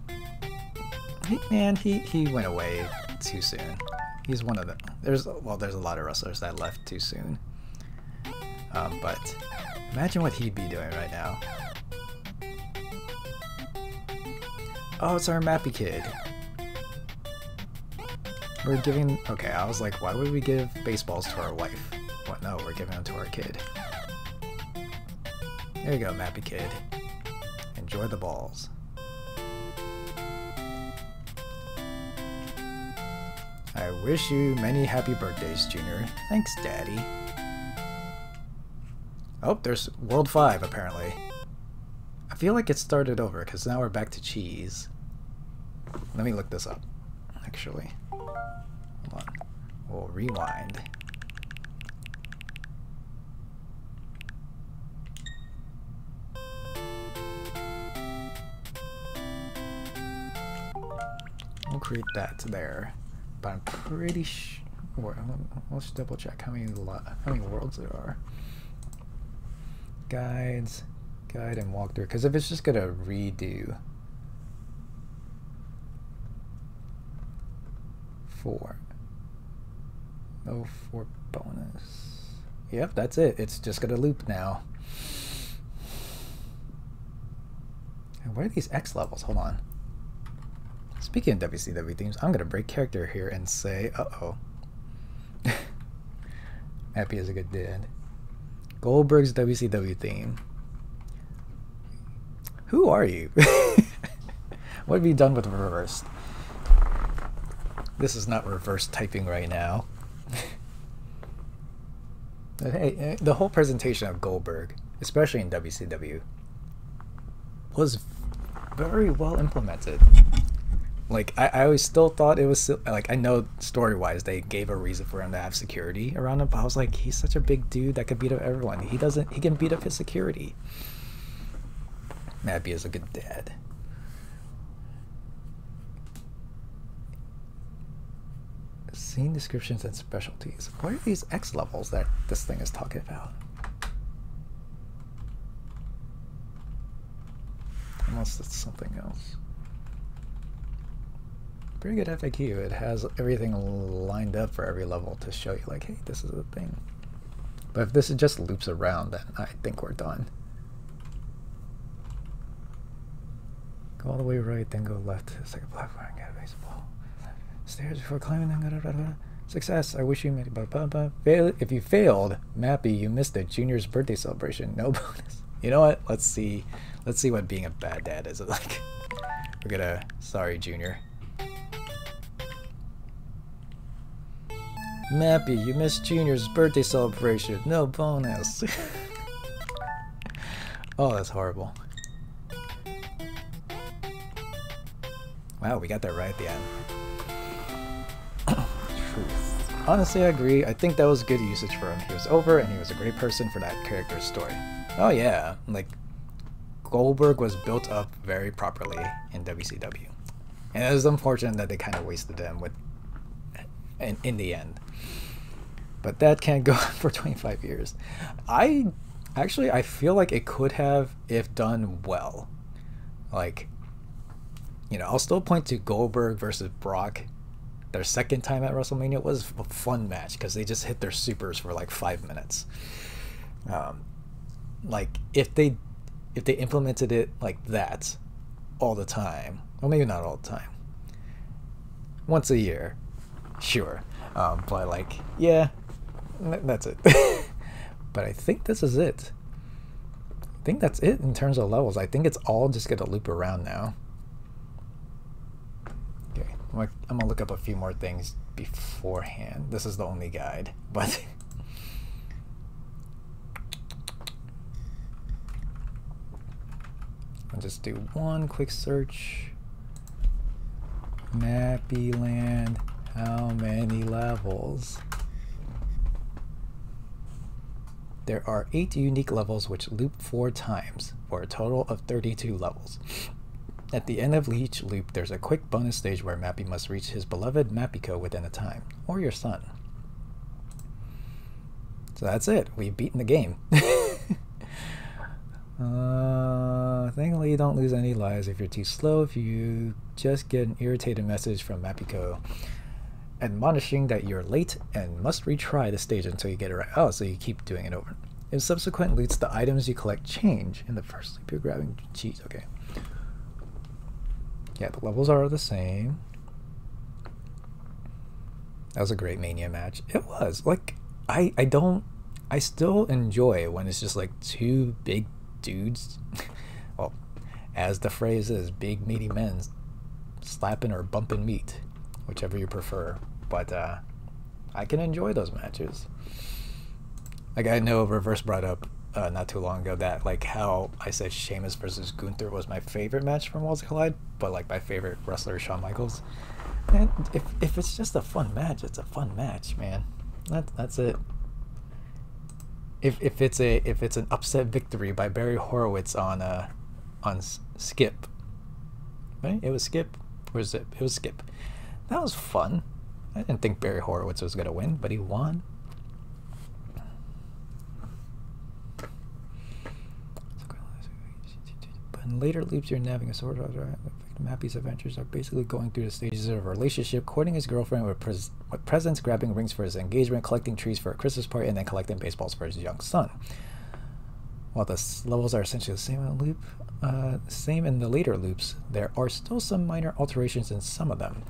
He went away too soon. He's one of the. There's a lot of wrestlers that left too soon. But imagine what he'd be doing right now. Oh, it's our Mappy Kid. We're giving... Okay, I was like, why would we give baseballs to our wife? What? No, we're giving them to our kid. There you go, Mappy Kid. Enjoy the balls. I wish you many happy birthdays, Junior. Thanks, Daddy. Oh, there's World 5, apparently. I feel like it started over because now we're back to cheese. Let me look this up, actually. Hold on. We'll rewind. We'll create that there, but I'm pretty sure. Let's double check how many worlds there are. Guides. Guide and walk through, because if it's just gonna redo 4, no 4 bonus. Yep, that's it. It's just gonna loop now. And what are these X levels? Hold on. Speaking of WCW themes, I'm gonna break character here and say, uh-oh. Happy as a good dad. Goldberg's WCW theme. Who are you? What have you done with reversed? This is not reverse typing right now. But hey, the whole presentation of Goldberg, especially in WCW, was very well implemented. Like, I always still thought it was... Like, I know story-wise they gave a reason for him to have security around him, but I was like, he's such a big dude that could beat up everyone. He can beat up his security. Mappy is a good dad. Scene descriptions and specialties. What are these X levels that this thing is talking about? Unless it's something else. Pretty good FAQ. It has everything lined up for every level to show you like, hey, this is a thing. But if this just loops around, then I think we're done. All the way right, then go left to the second platform and get a baseball. Stairs before climbing, then go Success, I wish you made it. Fail. If you failed, Mappy, you missed a Junior's birthday celebration. No bonus. You know what? Let's see what being a bad dad is like. We're gonna... Sorry, Junior. Mappy, you missed Junior's birthday celebration. No bonus. Oh, that's horrible. Wow, we got that right at the end. Honestly, I agree. I think that was good usage for him. He was over, and he was a great person for that character's story. Oh yeah, like, Goldberg was built up very properly in WCW. And it was unfortunate that they kind of wasted him with, in the end. But that can't go on for 25 years. I feel like it could have if done well. Like, you know, I'll still point to Goldberg versus Brock. Their second time at WrestleMania was a fun match because they just hit their supers for like 5 minutes. Like if they implemented it like that all the time, well, maybe not all the time, once a year, sure, but like, yeah, that's it. But I think this is it. I think that's it in terms of levels. I think it's all just gonna loop around now. I'm gonna look up a few more things beforehand. This is the only guide, but I'll just do one quick search. Mappyland, how many levels? There are 8 unique levels which loop 4 times for a total of 32 levels. At the end of each loop, there's a quick bonus stage where Mappy must reach his beloved Mappyko within a time, or your son. So that's it. We've beaten the game. Thankfully, you don't lose any lives if you're too slow. If you just get an irritated message from Mappyko admonishing that you're late and must retry the stage until you get it right. Oh, so you keep doing it over. In subsequent loops, the items you collect change. In the first loop, you're grabbing cheese. Okay. Yeah, the levels are the same. That was a great Mania match. It was. Like, I still enjoy when it's just like 2 big dudes, well, as the phrase is, big meaty men slapping or bumping meat, whichever you prefer. But I can enjoy those matches. Like, I know Reverse brought up not too long ago that, like, how I said Sheamus versus Gunther was my favorite match from Worlds Collide, but like my favorite wrestler is Shawn Michaels. And if it's just a fun match, it's a fun match, man. That's it. If it's an upset victory by Barry Horowitz on Skip, right? It was Skip, or Zip? It was Skip. That was fun. I didn't think Barry Horowitz was gonna win, but he won. In later loops, you're navigating a sword. Mappy's adventures are basically going through the stages of a relationship, courting his girlfriend with presents, grabbing rings for his engagement, collecting trees for a Christmas party, and then collecting baseballs for his young son. While the levels are essentially the same in the loop, same in the later loops, there are still some minor alterations in some of them,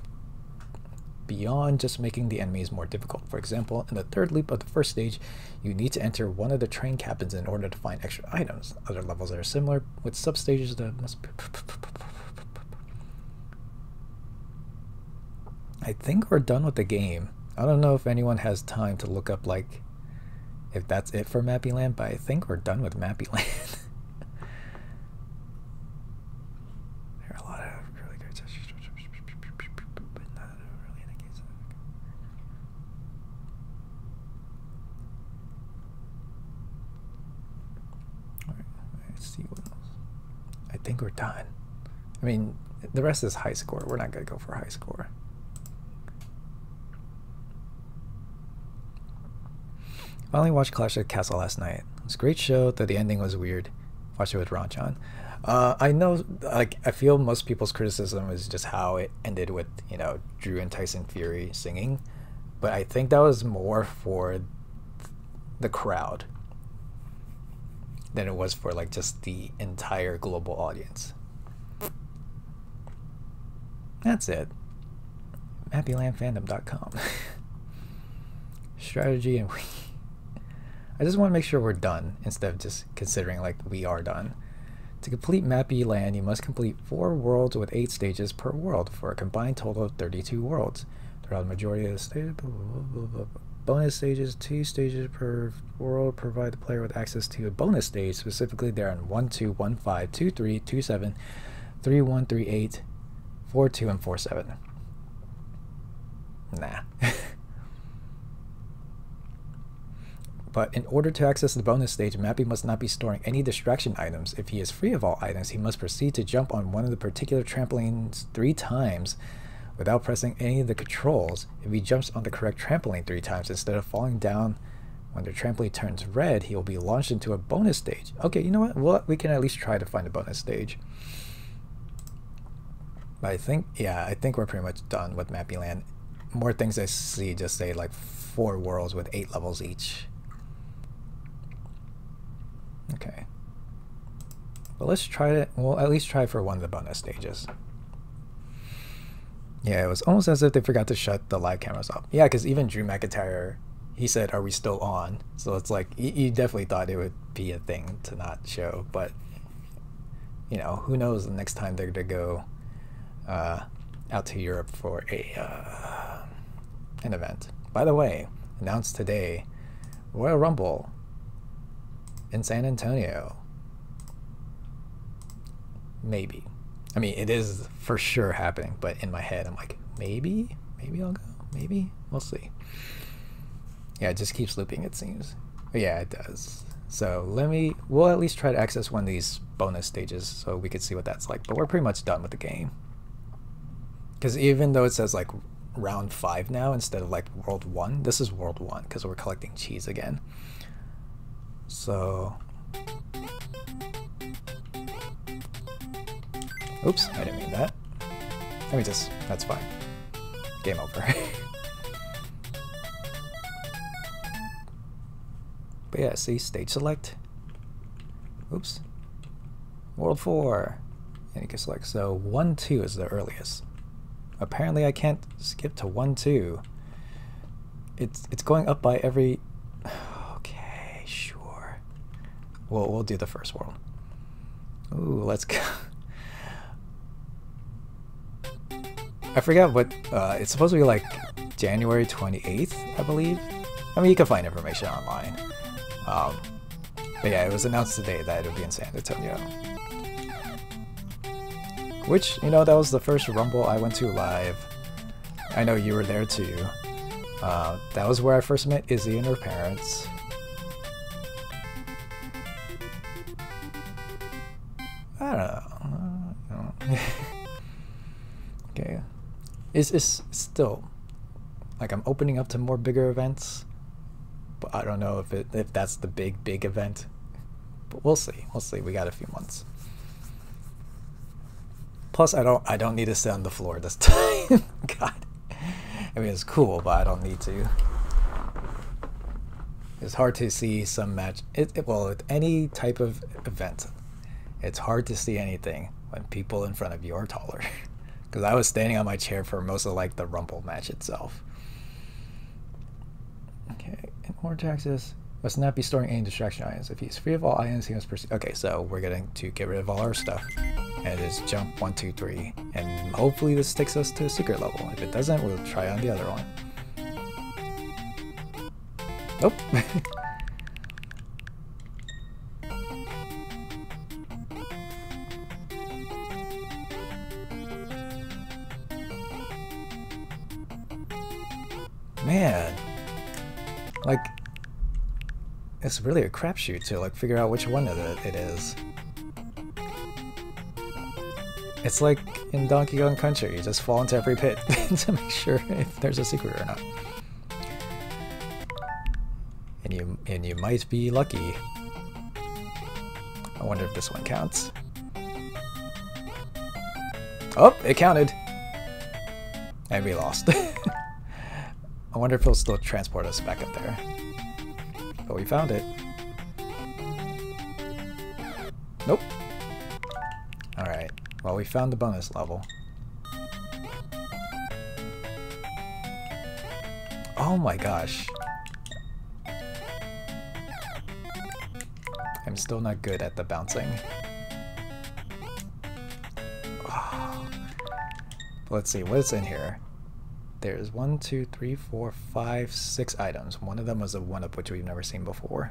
beyond just making the enemies more difficult. For example, in the third loop of the first stage, you need to enter one of the train cabins in order to find extra items. Other levels are similar, with sub-stages that must be... I think we're done with the game. I don't know if anyone has time to look up, like, if that's it for Mappyland, but I think we're done with Mappyland. There are a lot of... I think we're done. I mean, the rest is high score. We're not gonna go for high score. I only watched Clash of the Castle last night. It was a great show, though the ending was weird. Watched it with Ronchan. I know, like, I feel most people's criticism is just how it ended with, you know, Drew and Tyson Fury singing, but I think that was more for the crowd than it was for, like, just the entire global audience. That's it. MappylandFandom.com strategy, and we... I just want to make sure we're done instead of just considering like we are done. To complete Mappy Land, you must complete 4 worlds with 8 stages per world for a combined total of 32 worlds. Throughout the majority of the stages, bonus stages, 2 stages per world provide the player with access to a bonus stage. Specifically, they're on 1, 2, 1, 5, 2, 3, 2, 7, 3, 1, 3, 8, 4, 2, and 4, 7. Nah. But in order to access the bonus stage, Mappy must not be storing any distraction items. If he is free of all items, he must proceed to jump on one of the particular trampolines 3 times without pressing any of the controls. If he jumps on the correct trampoline 3 times instead of falling down when the trampoline turns red, he will be launched into a bonus stage. Okay, you know what? Well, we can at least try to find a bonus stage. But I think, yeah, I think we're pretty much done with Mappy Land. More things I see just say like 4 worlds with 8 levels each. Okay, well, let's try it. We'll at least try for one of the bonus stages. Yeah, it was almost as if they forgot to shut the live cameras off. Yeah, because even Drew McIntyre, he said, "Are we still on?" So it's like you definitely thought it would be a thing to not show, but you know, who knows? The next time they're gonna go out to Europe for a an event. By the way, announced today, Royal Rumble in San Antonio. Maybe. I mean, it is for sure happening, but in my head I'm like, maybe I'll go, maybe, we'll see. Yeah, it just keeps looping, it seems. But yeah, it does. So we'll at least try to access one of these bonus stages so we can see what that's like, but we're pretty much done with the game. Because even though it says like round 5 now instead of like world 1, this is world 1 because we're collecting cheese again. So, oops, I didn't mean that. Let me just, that's fine. Game over. But yeah, see, stage select. Oops. World 4. And you can select, so 1, 2 is the earliest. Apparently I can't skip to 1, 2. It's going up by every... We'll do the first world. Ooh, let's go. I forgot what, it's supposed to be like January 28th, I believe. I mean, you can find information online. But yeah, it was announced today that it'll be in San Antonio. Which, you know, that was the first Rumble I went to live. I know you were there too. That was where I first met Izzy and her parents. I don't know. Okay. It's still like I'm opening up to more bigger events, but I don't know if that's the big event. But we'll see. We'll see. We got a few months. Plus, I don't need to sit on the floor this time. God. I mean, it's cool, but I don't need to. It's hard to see some match. Well, with any type of event, it's hard to see anything when people in front of you are taller. Because I was standing on my chair for most of like the Rumble match itself. Okay, in order to access, must not be storing any distraction items. If he's free of all items, he must proceed. Okay, so we're going to get rid of all our stuff and just jump 1, 2, 3. And hopefully this takes us to a secret level. If it doesn't, we'll try on the other one. Nope. Man, like, it's really a crapshoot to like figure out which one of it is. It's like in Donkey Kong Country, you just fall into every pit to make sure if there's a secret or not. And you might be lucky. I wonder if this one counts. Oh, it counted! And we lost. I wonder if he'll still transport us back up there. But we found it. Nope. Alright. Well, we found the bonus level. Oh my gosh. I'm still not good at the bouncing. Oh. Let's see, what's in here? There's 6 items. One of them was a one-up, which we've never seen before.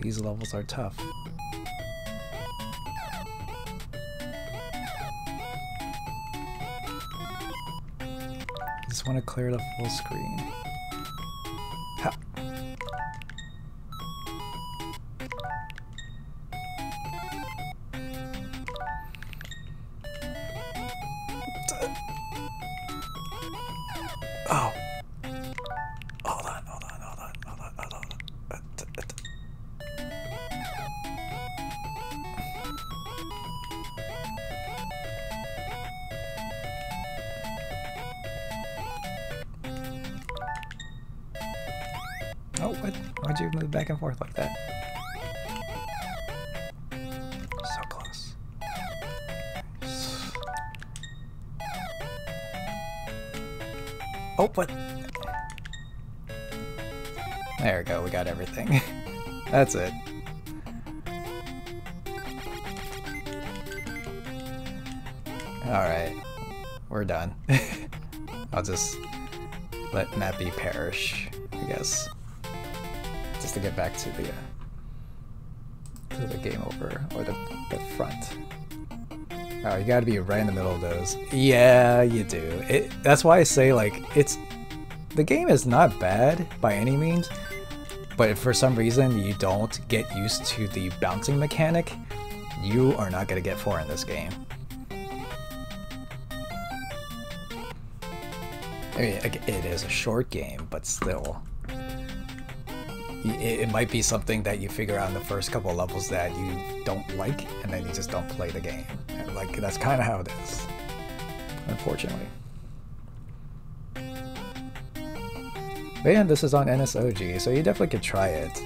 These levels are tough. I just want to clear the full screen. Ha! Oh! Why'd you move back and forth like that? So close. Oh, what? There we go, we got everything. That's it. Alright. We're done. I'll just let Mappy perish, I guess. Just to get back to the game over, or the front. Oh, you gotta be right in the middle of those. Yeah, you do. That's why I say, like, the game is not bad by any means, but if for some reason you don't get used to the bouncing mechanic, you are not gonna get far in this game. I mean, it is a short game, but still. It might be something that you figure out in the first couple of levels that you don't like, and then you just don't play the game. And like, that's kind of how it is, unfortunately. But yeah, this is on NSOG, so you definitely could try it.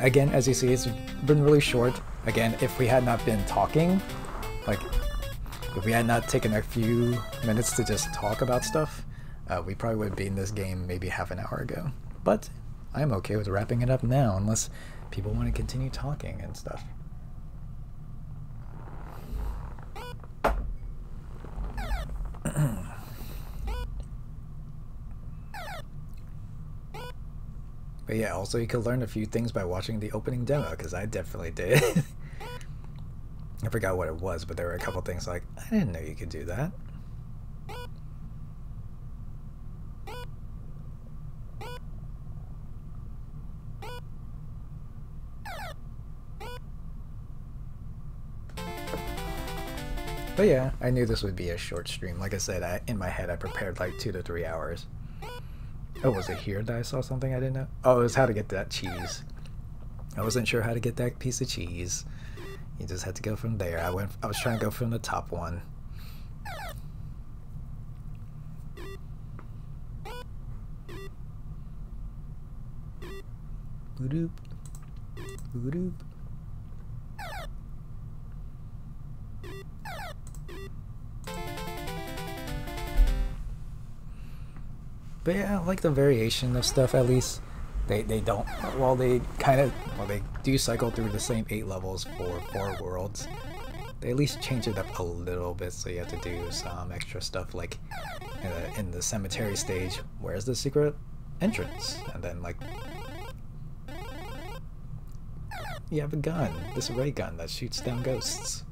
Again, as you see, it's been really short. Again, if we had not been talking, like, if we had not taken a few minutes to just talk about stuff, we probably would have beaten this game maybe half an hour ago. But I'm okay with wrapping it up now, unless people want to continue talking and stuff. But yeah, also you could learn a few things by watching the opening demo, because I definitely did. I forgot what it was, but there were a couple things like, I didn't know you could do that. But yeah, I knew this would be a short stream. Like I said, in my head I prepared like 2 to 3 hours. Oh, was it here that I saw something I didn't know? Oh, it was how to get that cheese. I wasn't sure how to get that piece of cheese. You just had to go from there. I was trying to go from the top one. Boop. Boop. But yeah, I like the variation of stuff. At least they don't. Well, they kind of. Well, they do cycle through the same 8 levels for 4 worlds. They at least change it up a little bit, so you have to do some extra stuff, like in the cemetery stage. Where's the secret entrance? And then like, you have a gun. This ray gun that shoots down ghosts.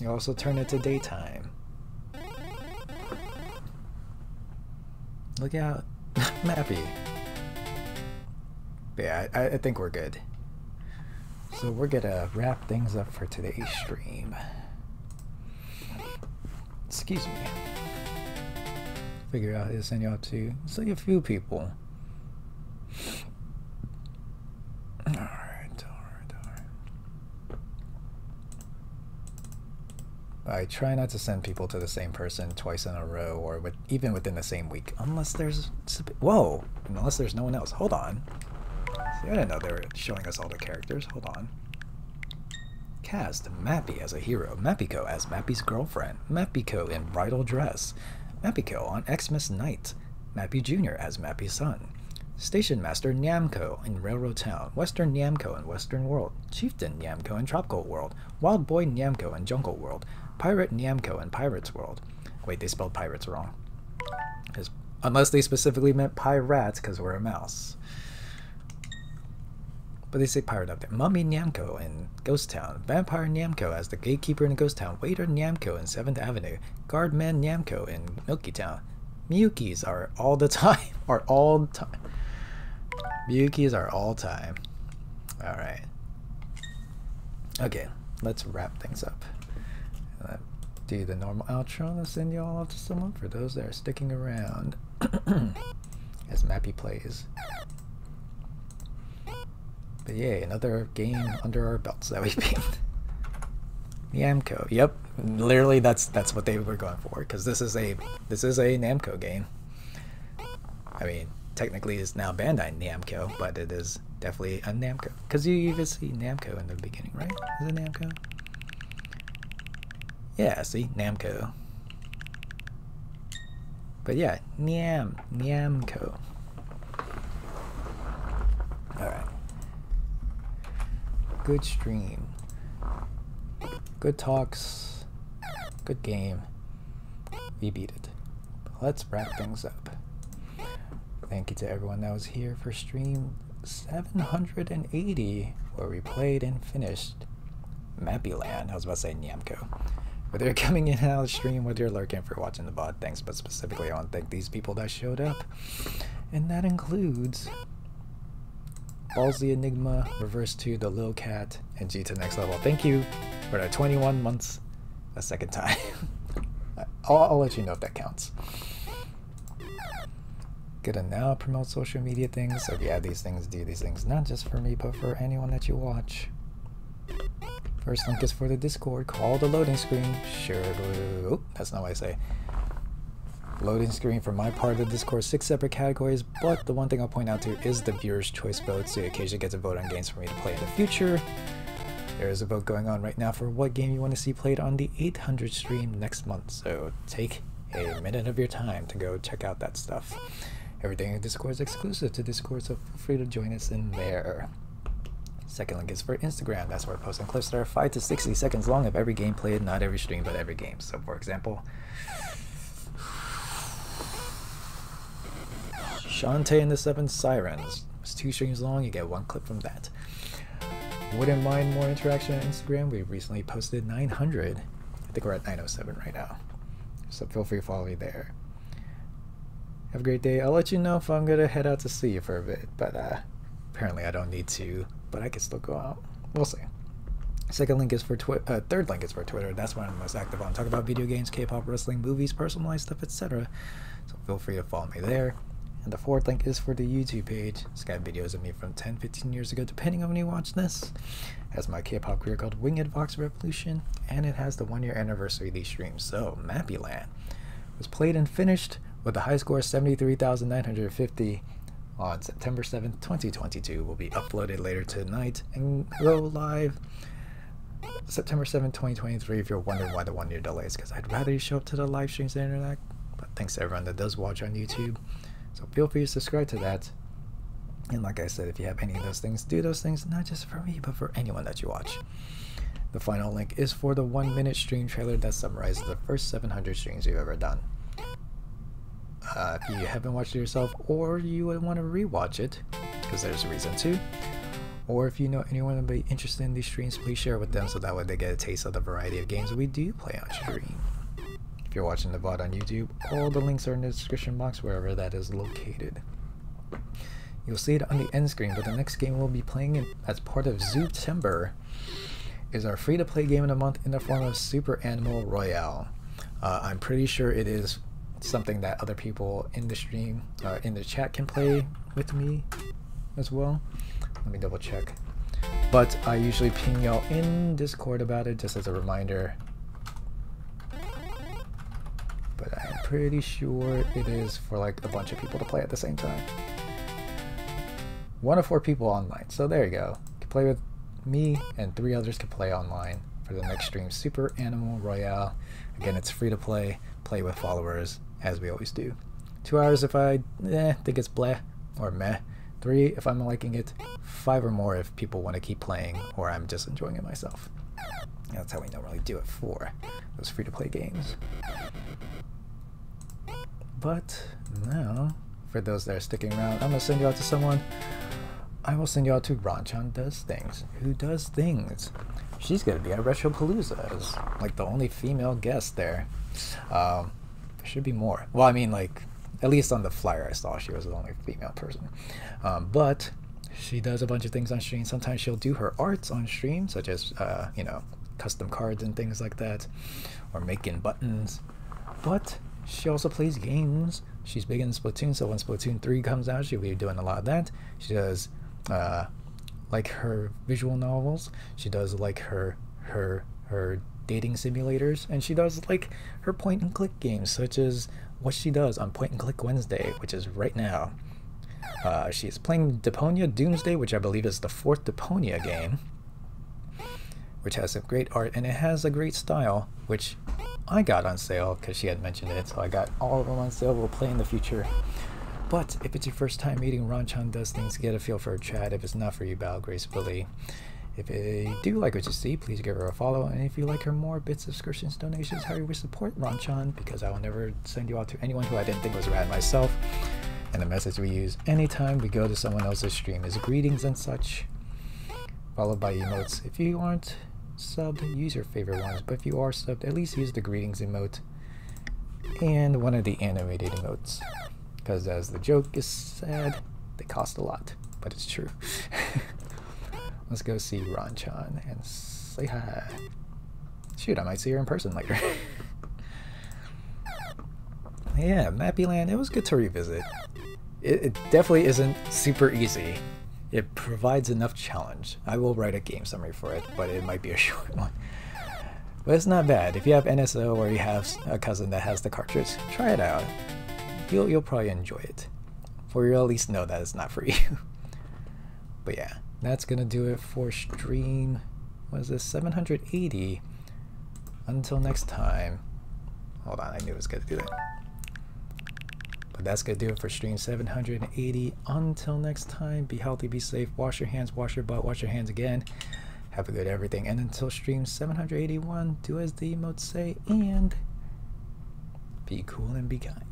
You also turn it to daytime. Look out, Mappy. But yeah, I think we're good. So we're gonna wrap things up for today's stream. Excuse me. Figure out how to send y'all to. It's like a few people. I try not to send people to the same person twice in a row, or with, even within the same week, unless there's whoa, unless there's no one else. Hold on. See, I didn't know they were showing us all the characters. Hold on. Cast Mappy as a hero. Mappyko as Mappy's girlfriend. Mappyko in bridal dress. Mappyko on Xmas night. Mappy Jr. as Mappy's son. Station Master Nyamco in Railroad Town, Western Nyamco in Western World, Chieftain Nyamco in Tropical World, Wild Boy Nyamco in Jungle World, Pirate Nyamco in Pirates World. Wait, they spelled pirates wrong. Unless they specifically meant pirates, because we're a mouse. But they say pirate up there. Mummy Nyamco in Ghost Town, Vampire Nyamco as the gatekeeper in Ghost Town, Waiter Nyamco in 7th Avenue, Guardman Nyamco in Milky Town. Miyukis are all the time. Miyukis are all time. Alright. Okay, let's wrap things up. Do the normal outro. Let's send you all off to someone for those that are sticking around as Mappy plays. But yay, another game under our belts that we beat. Namco. Yep, literally that's what they were going for, because this is a Namco game. I mean, technically it's now Bandai Namco, but it is definitely a Namco, because you even see Namco in the beginning, right? Is it Namco? Yeah, see, Namco. But yeah, Namco. All right. Good stream. Good talks, good game, we beat it. Let's wrap things up. Thank you to everyone that was here for stream 780, where we played and finished Mappyland. I was about to say Namco. Whether you're coming in and out of the stream, whether you're lurking, for watching the VOD, thanks, but specifically I want to thank these people that showed up. And that includes Balls the Enigma, Reverse 2, The Lil Cat, and G to the Next Level. Thank you for the 21 months a second time. I'll let you know if that counts. Gonna now promote social media things, so if you have these things, do these things, not just for me, but for anyone that you watch. First link is for the Discord. Call the loading screen. Sure. Oh, that's not what I say. Loading screen for my part of the Discord, 6 separate categories, but the one thing I'll point out to is the viewer's choice vote, so you occasionally get to vote on games for me to play in the future. There is a vote going on right now for what game you want to see played on the 800 stream next month, so take a minute of your time to go check out that stuff. Everything in Discord is exclusive to Discord, so feel free to join us in there. Second link is for Instagram. That's where I'm posting clips that are 5 to 60 seconds long of every game played, not every stream, but every game. So for example, Shantae and the Seven Sirens. It's 2 streams long, you get 1 clip from that. Wouldn't mind more interaction on Instagram. We recently posted 900. I think we're at 907 right now. So feel free to follow me there. Have a great day. I'll let you know if I'm gonna head out to see you for a bit, but apparently I don't need to, but I can still go out. We'll see. Second link is for third link is for Twitter. That's where I'm most active on. Talk about video games, K-pop, wrestling, movies, personalized stuff, etc. So feel free to follow me there. And the fourth link is for the YouTube page. It's got videos of me from 10-15 years ago, depending on when you watch this. It has my K-pop career called WingedVoX Revolution, and it has the 1-year anniversary of these streams. So, Mappyland was played and finished with a high score of 73,950 on September 7th, 2022. Will be uploaded later tonight and go live September 7th, 2023, if you're wondering why the 1-year delay is, because I'd rather you show up to the live streams and interact. But thanks to everyone that does watch on YouTube. So feel free to subscribe to that. And like I said, if you have any of those things, do those things, not just for me, but for anyone that you watch. The final link is for the 1-minute stream trailer that summarizes the first 700 streams you've ever done. If you haven't watched it yourself, or you would want to rewatch it, because there's a reason to, or if you know anyone that would be interested in these streams, please share with them so that way they get a taste of the variety of games we do play on stream. If you're watching the VOD on YouTube. All the links are in the description box wherever that is located. You'll see it on the end screen, but the next game we'll be playing as part of Zootember is our free-to-play game of the month in the form of Super Animal Royale. I'm pretty sure it is something that other people in the stream, in the chat can play with me as well. Let me double check. But I usually ping y'all in Discord about it just as a reminder. But I'm pretty sure it is for like a bunch of people to play at the same time. 1 of 4 people online, so there you go. You can play with me and 3 others can play online for the next stream, Super Animal Royale. Again, it's free to play, play with followers, as we always do. 2 hours if I think it's bleh or meh. 3 if I'm liking it. 5 or more if people want to keep playing or I'm just enjoying it myself. That's how we normally do it for those free to play games. But now, for those that are sticking around, I'm going to send you out to someone. I will send you out to Ronchan Does Things, who does things. She's going to be at Retropalooza as like the only female guest there. There should be more. Well, I mean, like, at least on the flyer I saw she was the only female person. But she does a bunch of things on stream. Sometimes she'll do her arts on stream, such as, you know, custom cards and things like that, or making buttons. But she also plays games. She's big in Splatoon, so when Splatoon 3 comes out, she'll be doing a lot of that. She does, like, her visual novels. She does, like, her dating simulators. And she does, like, her point-and-click games, such as what she does on Point and Click Wednesday, which is right now. She is playing Deponia Doomsday, which I believe is the 4th Deponia game, which has some great art, and it has a great style, which I got on sale because she had mentioned it, so I got all of them on sale. We'll play in the future. But if it's your first time meeting Ronchan Does Things, get a feel for her chat. If it's not for you, bow gracefully. If you do like what you see, please give her a follow. And if you like her more, bits, subscriptions, donations, how you wish, support Ronchan, because I will never send you out to anyone who I didn't think was rad myself. And the message we use anytime we go to someone else's stream is greetings and such, followed by emotes. If you aren't subbed, use your favorite ones, but if you are subbed, at least use the greetings emote and one of the animated emotes, because as the joke is said, they cost a lot, but it's true. Let's go see Ronchan and say hi. Shoot, I might see her in person later. Yeah, Mappyland, it was good to revisit. It definitely isn't super easy. It provides enough challenge. I will write a game summary for it, but it might be a short one. But it's not bad. If you have NSO or you have a cousin that has the cartridge, try it out. You'll probably enjoy it. Or you'll at least know that it's not for you. But yeah, that's gonna do it for stream. What is this? 780. Until next time. Hold on, I knew it was gonna do that. But that's gonna do it for stream 780. Until next time, be healthy, be safe, wash your hands, wash your butt, wash your hands again. Have a good everything. And until stream 781, do as the emotes say and be cool and be kind.